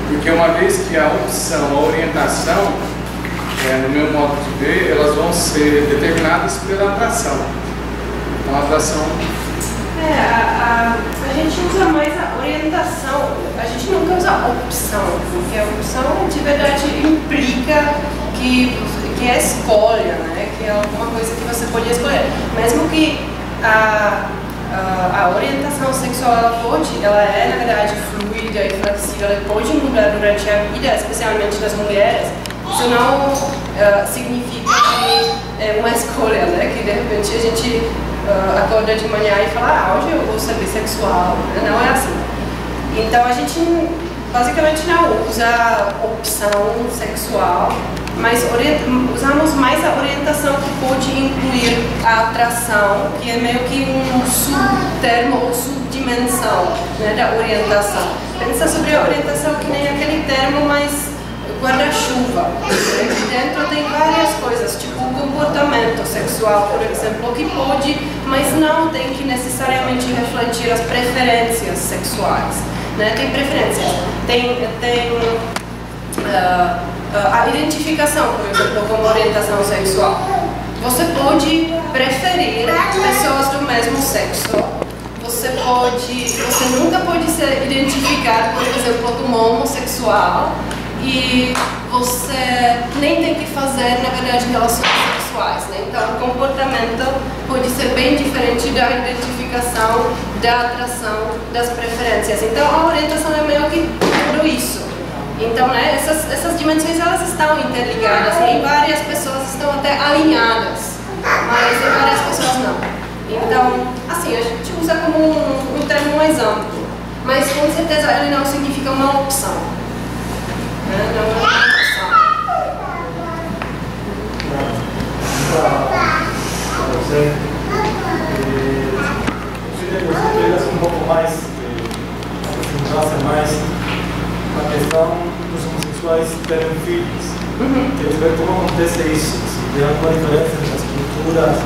Porque uma vez que a opção, a orientação, no meu modo de ver, elas vão ser determinadas pela atração. Então, a atração... A gente usa mais a orientação, a gente nunca usa a opção, porque a opção de verdade implica que é escolha, né? Que é alguma coisa que você pode escolher. Mesmo que a orientação sexual ela é na verdade fluida e flexível, ela pode mudar durante a vida, especialmente das mulheres. Isso não significa que é uma escolha, né? Que de repente a gente acorda de manhã e fala, hoje eu vou ser bissexual, não é assim. Então a gente basicamente não usa opção sexual, mas usamos mais a orientação que pode incluir a atração, que é meio que um subtermo ou subdimensão, né, da orientação. Pensa sobre a orientação que nem aquele termo mais guarda-chuva, que dentro tem várias coisas, tipo o comportamento sexual, por exemplo, que pode, mas não tem que necessariamente refletir as preferências sexuais, né? Tem preferências, a identificação, por exemplo, como orientação sexual. Você pode preferir pessoas do mesmo sexo, você nunca pode se identificar, por exemplo, como homossexual, e você nem tem que fazer, na verdade, relações sexuais, né? Então, o comportamento pode ser bem diferente da identificação, da atração, das preferências. Então, a orientação é meio que tudo isso. Então, né, essas dimensões, elas estão interligadas, né? E várias pessoas estão até alinhadas, mas em várias pessoas não. Então, assim, a gente usa como um termo mais amplo, mas com certeza ele não significa uma opção. Eu pegasse um pouco mais, aprofundasse mais a questão dos homossexuais terem filhos. Queria ver como acontece isso, se tem alguma diferença entre as culturas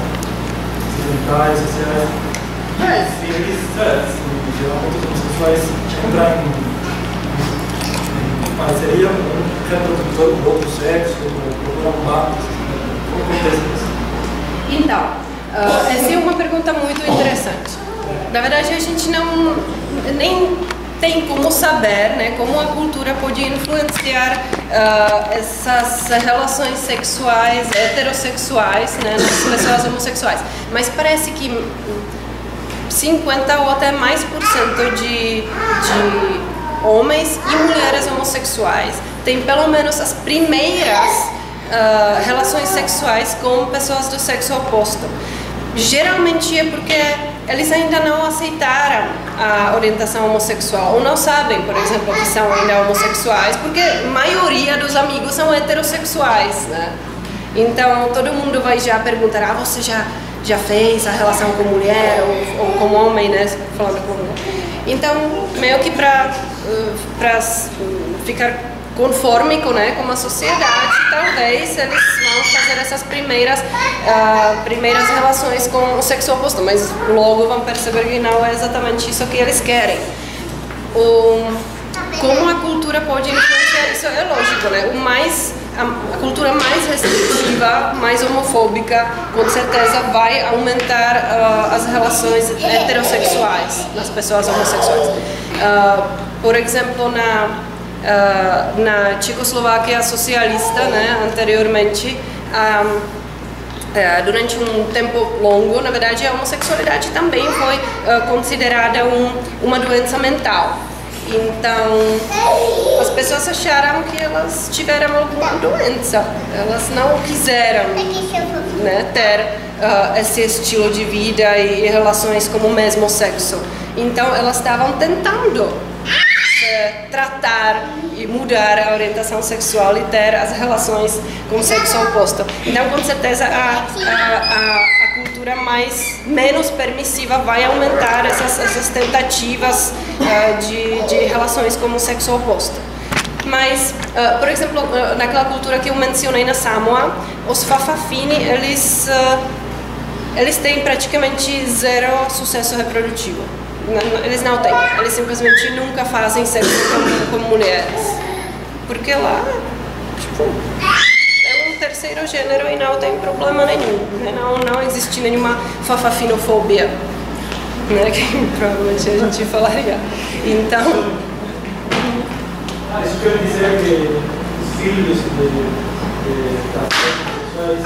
ocidentais, sociais. Se eles, geralmente os homossexuais entraram parceria um reprodutor do outro sexo, procurar um lado, como acontece isso? Então, essa é uma pergunta muito interessante. Na verdade, a gente nem tem como saber, né, como a cultura pode influenciar essas relações sexuais, heterossexuais, né, nas pessoas homossexuais. Mas parece que 50 ou até mais % de homens e mulheres homossexuais têm pelo menos as primeiras relações sexuais com pessoas do sexo oposto. Geralmente é porque eles ainda não aceitaram a orientação homossexual ou não sabem, por exemplo, que são ainda homossexuais, porque a maioria dos amigos são heterossexuais, né? Então todo mundo vai já perguntar, você já fez a relação com mulher ou com homem, né? Falando com mulher. Então, meio que para ficar conforme, né, com a sociedade, talvez eles vão fazer essas primeiras relações com o sexo oposto, mas logo vão perceber que não é exatamente isso que eles querem. Como a cultura pode influenciar isso é lógico, né? A cultura mais restritiva, mais homofóbica, com certeza vai aumentar as relações heterossexuais nas pessoas homossexuais. Por exemplo, na Tchecoslováquia socialista, né, anteriormente, durante um tempo longo, na verdade, a homossexualidade também foi considerada uma doença mental. Então, as pessoas acharam que elas tiveram alguma doença, elas não quiseram, né, ter esse estilo de vida e relações como o mesmo sexo. Então, elas estavam tentando tratar e mudar a orientação sexual e ter as relações com o sexo oposto. Então, com certeza, a cultura menos permissiva vai aumentar essas tentativas de relações como sexo oposto. mas, por exemplo, naquela cultura que eu mencionei na Samoa, os fafafini, eles têm praticamente zero sucesso reprodutivo. Eles não têm, eles simplesmente nunca fazem sexo com mulheres, porque lá, tipo, é um terceiro gênero e não tem problema nenhum, né? Não existe nenhuma fafafinofobia, né? Que provavelmente a gente falaria. Então... Isso quer dizer que os filhos das pessoas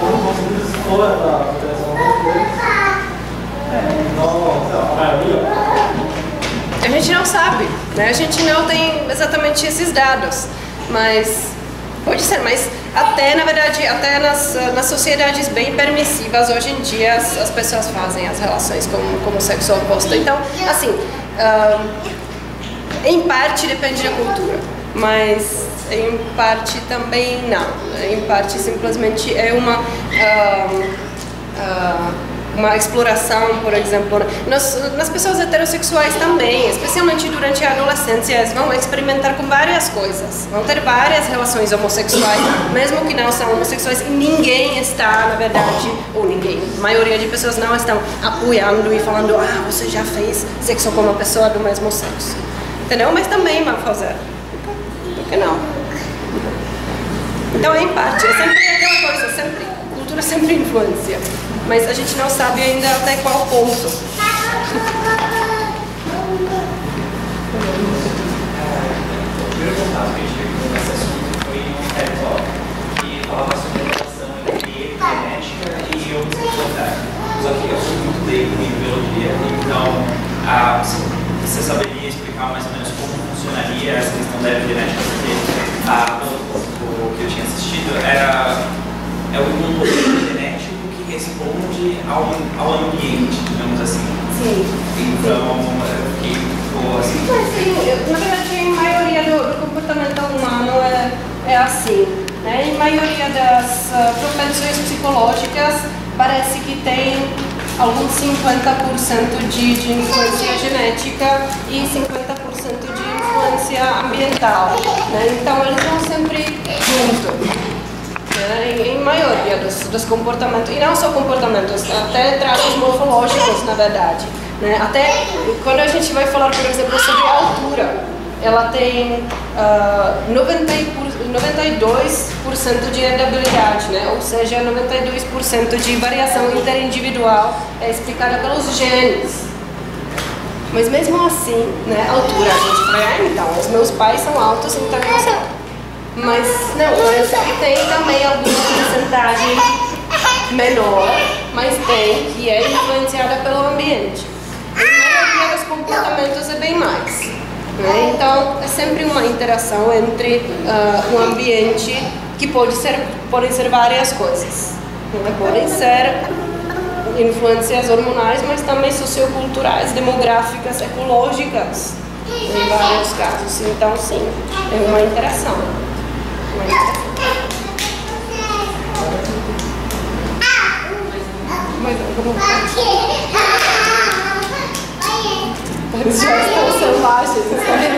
foram construídos fora da população deles? Não, a gente não sabe, né? A gente não tem exatamente esses dados, mas pode ser, mas até, na verdade, até nas sociedades bem permissivas, hoje em dia, as pessoas fazem as relações como sexo oposto. Então, assim, em parte depende da cultura, mas em parte também não. Em parte simplesmente é uma exploração, por exemplo. Nas pessoas heterossexuais também, especialmente durante a adolescência, eles vão experimentar com várias coisas. Vão ter várias relações homossexuais, mesmo que não são homossexuais. E ninguém está, na verdade, ou ninguém, a maioria de pessoas não estão apoiando e falando: ah, você já fez sexo com uma pessoa do mesmo sexo. Entendeu? Mas também vai fazer. Por que não? Então, em parte, é sempre aquela coisa, sempre, cultura sempre influencia. Mas a gente não sabe ainda até qual ponto. O primeiro contato que a gente teve com esse assunto foi um TED Talk que falava sobre a relação entre genética e homossexualidade. Só que eu sou muito leigo em biologia, então você saberia explicar mais ou menos como funcionaria essa questão da genética, porque o que eu tinha assistido é um modelo genético que responde ao ambiente, digamos assim. Sim. Então, que ficou assim. Na verdade, a maioria do comportamento humano é assim, né? A maioria das propensões psicológicas parece que tem alguns 50% de influência genética e 50% de influência ambiental, né? Então eles vão sempre juntos, né? Em maioria dos comportamentos, e não só comportamentos, até traços morfológicos, na verdade, né? Até quando a gente vai falar, por exemplo, sobre a altura, ela tem 92% de herdabilidade, né? Ou seja, 92% de variação interindividual é explicada pelos genes. Mas mesmo assim, né, a altura, a gente fala, então, os meus pais são altos, então eu sou. Mas não, eu sei que tem também alguma porcentagem menor, mas tem, que é influenciada pelo ambiente. A maioria dos comportamentos é bem mais. Então, é sempre uma interação entre o ambiente, que podem ser várias coisas. Podem ser influências hormonais, mas também socioculturais, demográficas, ecológicas, em vários casos. Então, sim, é uma interação. Mas, eles já estão selvagens,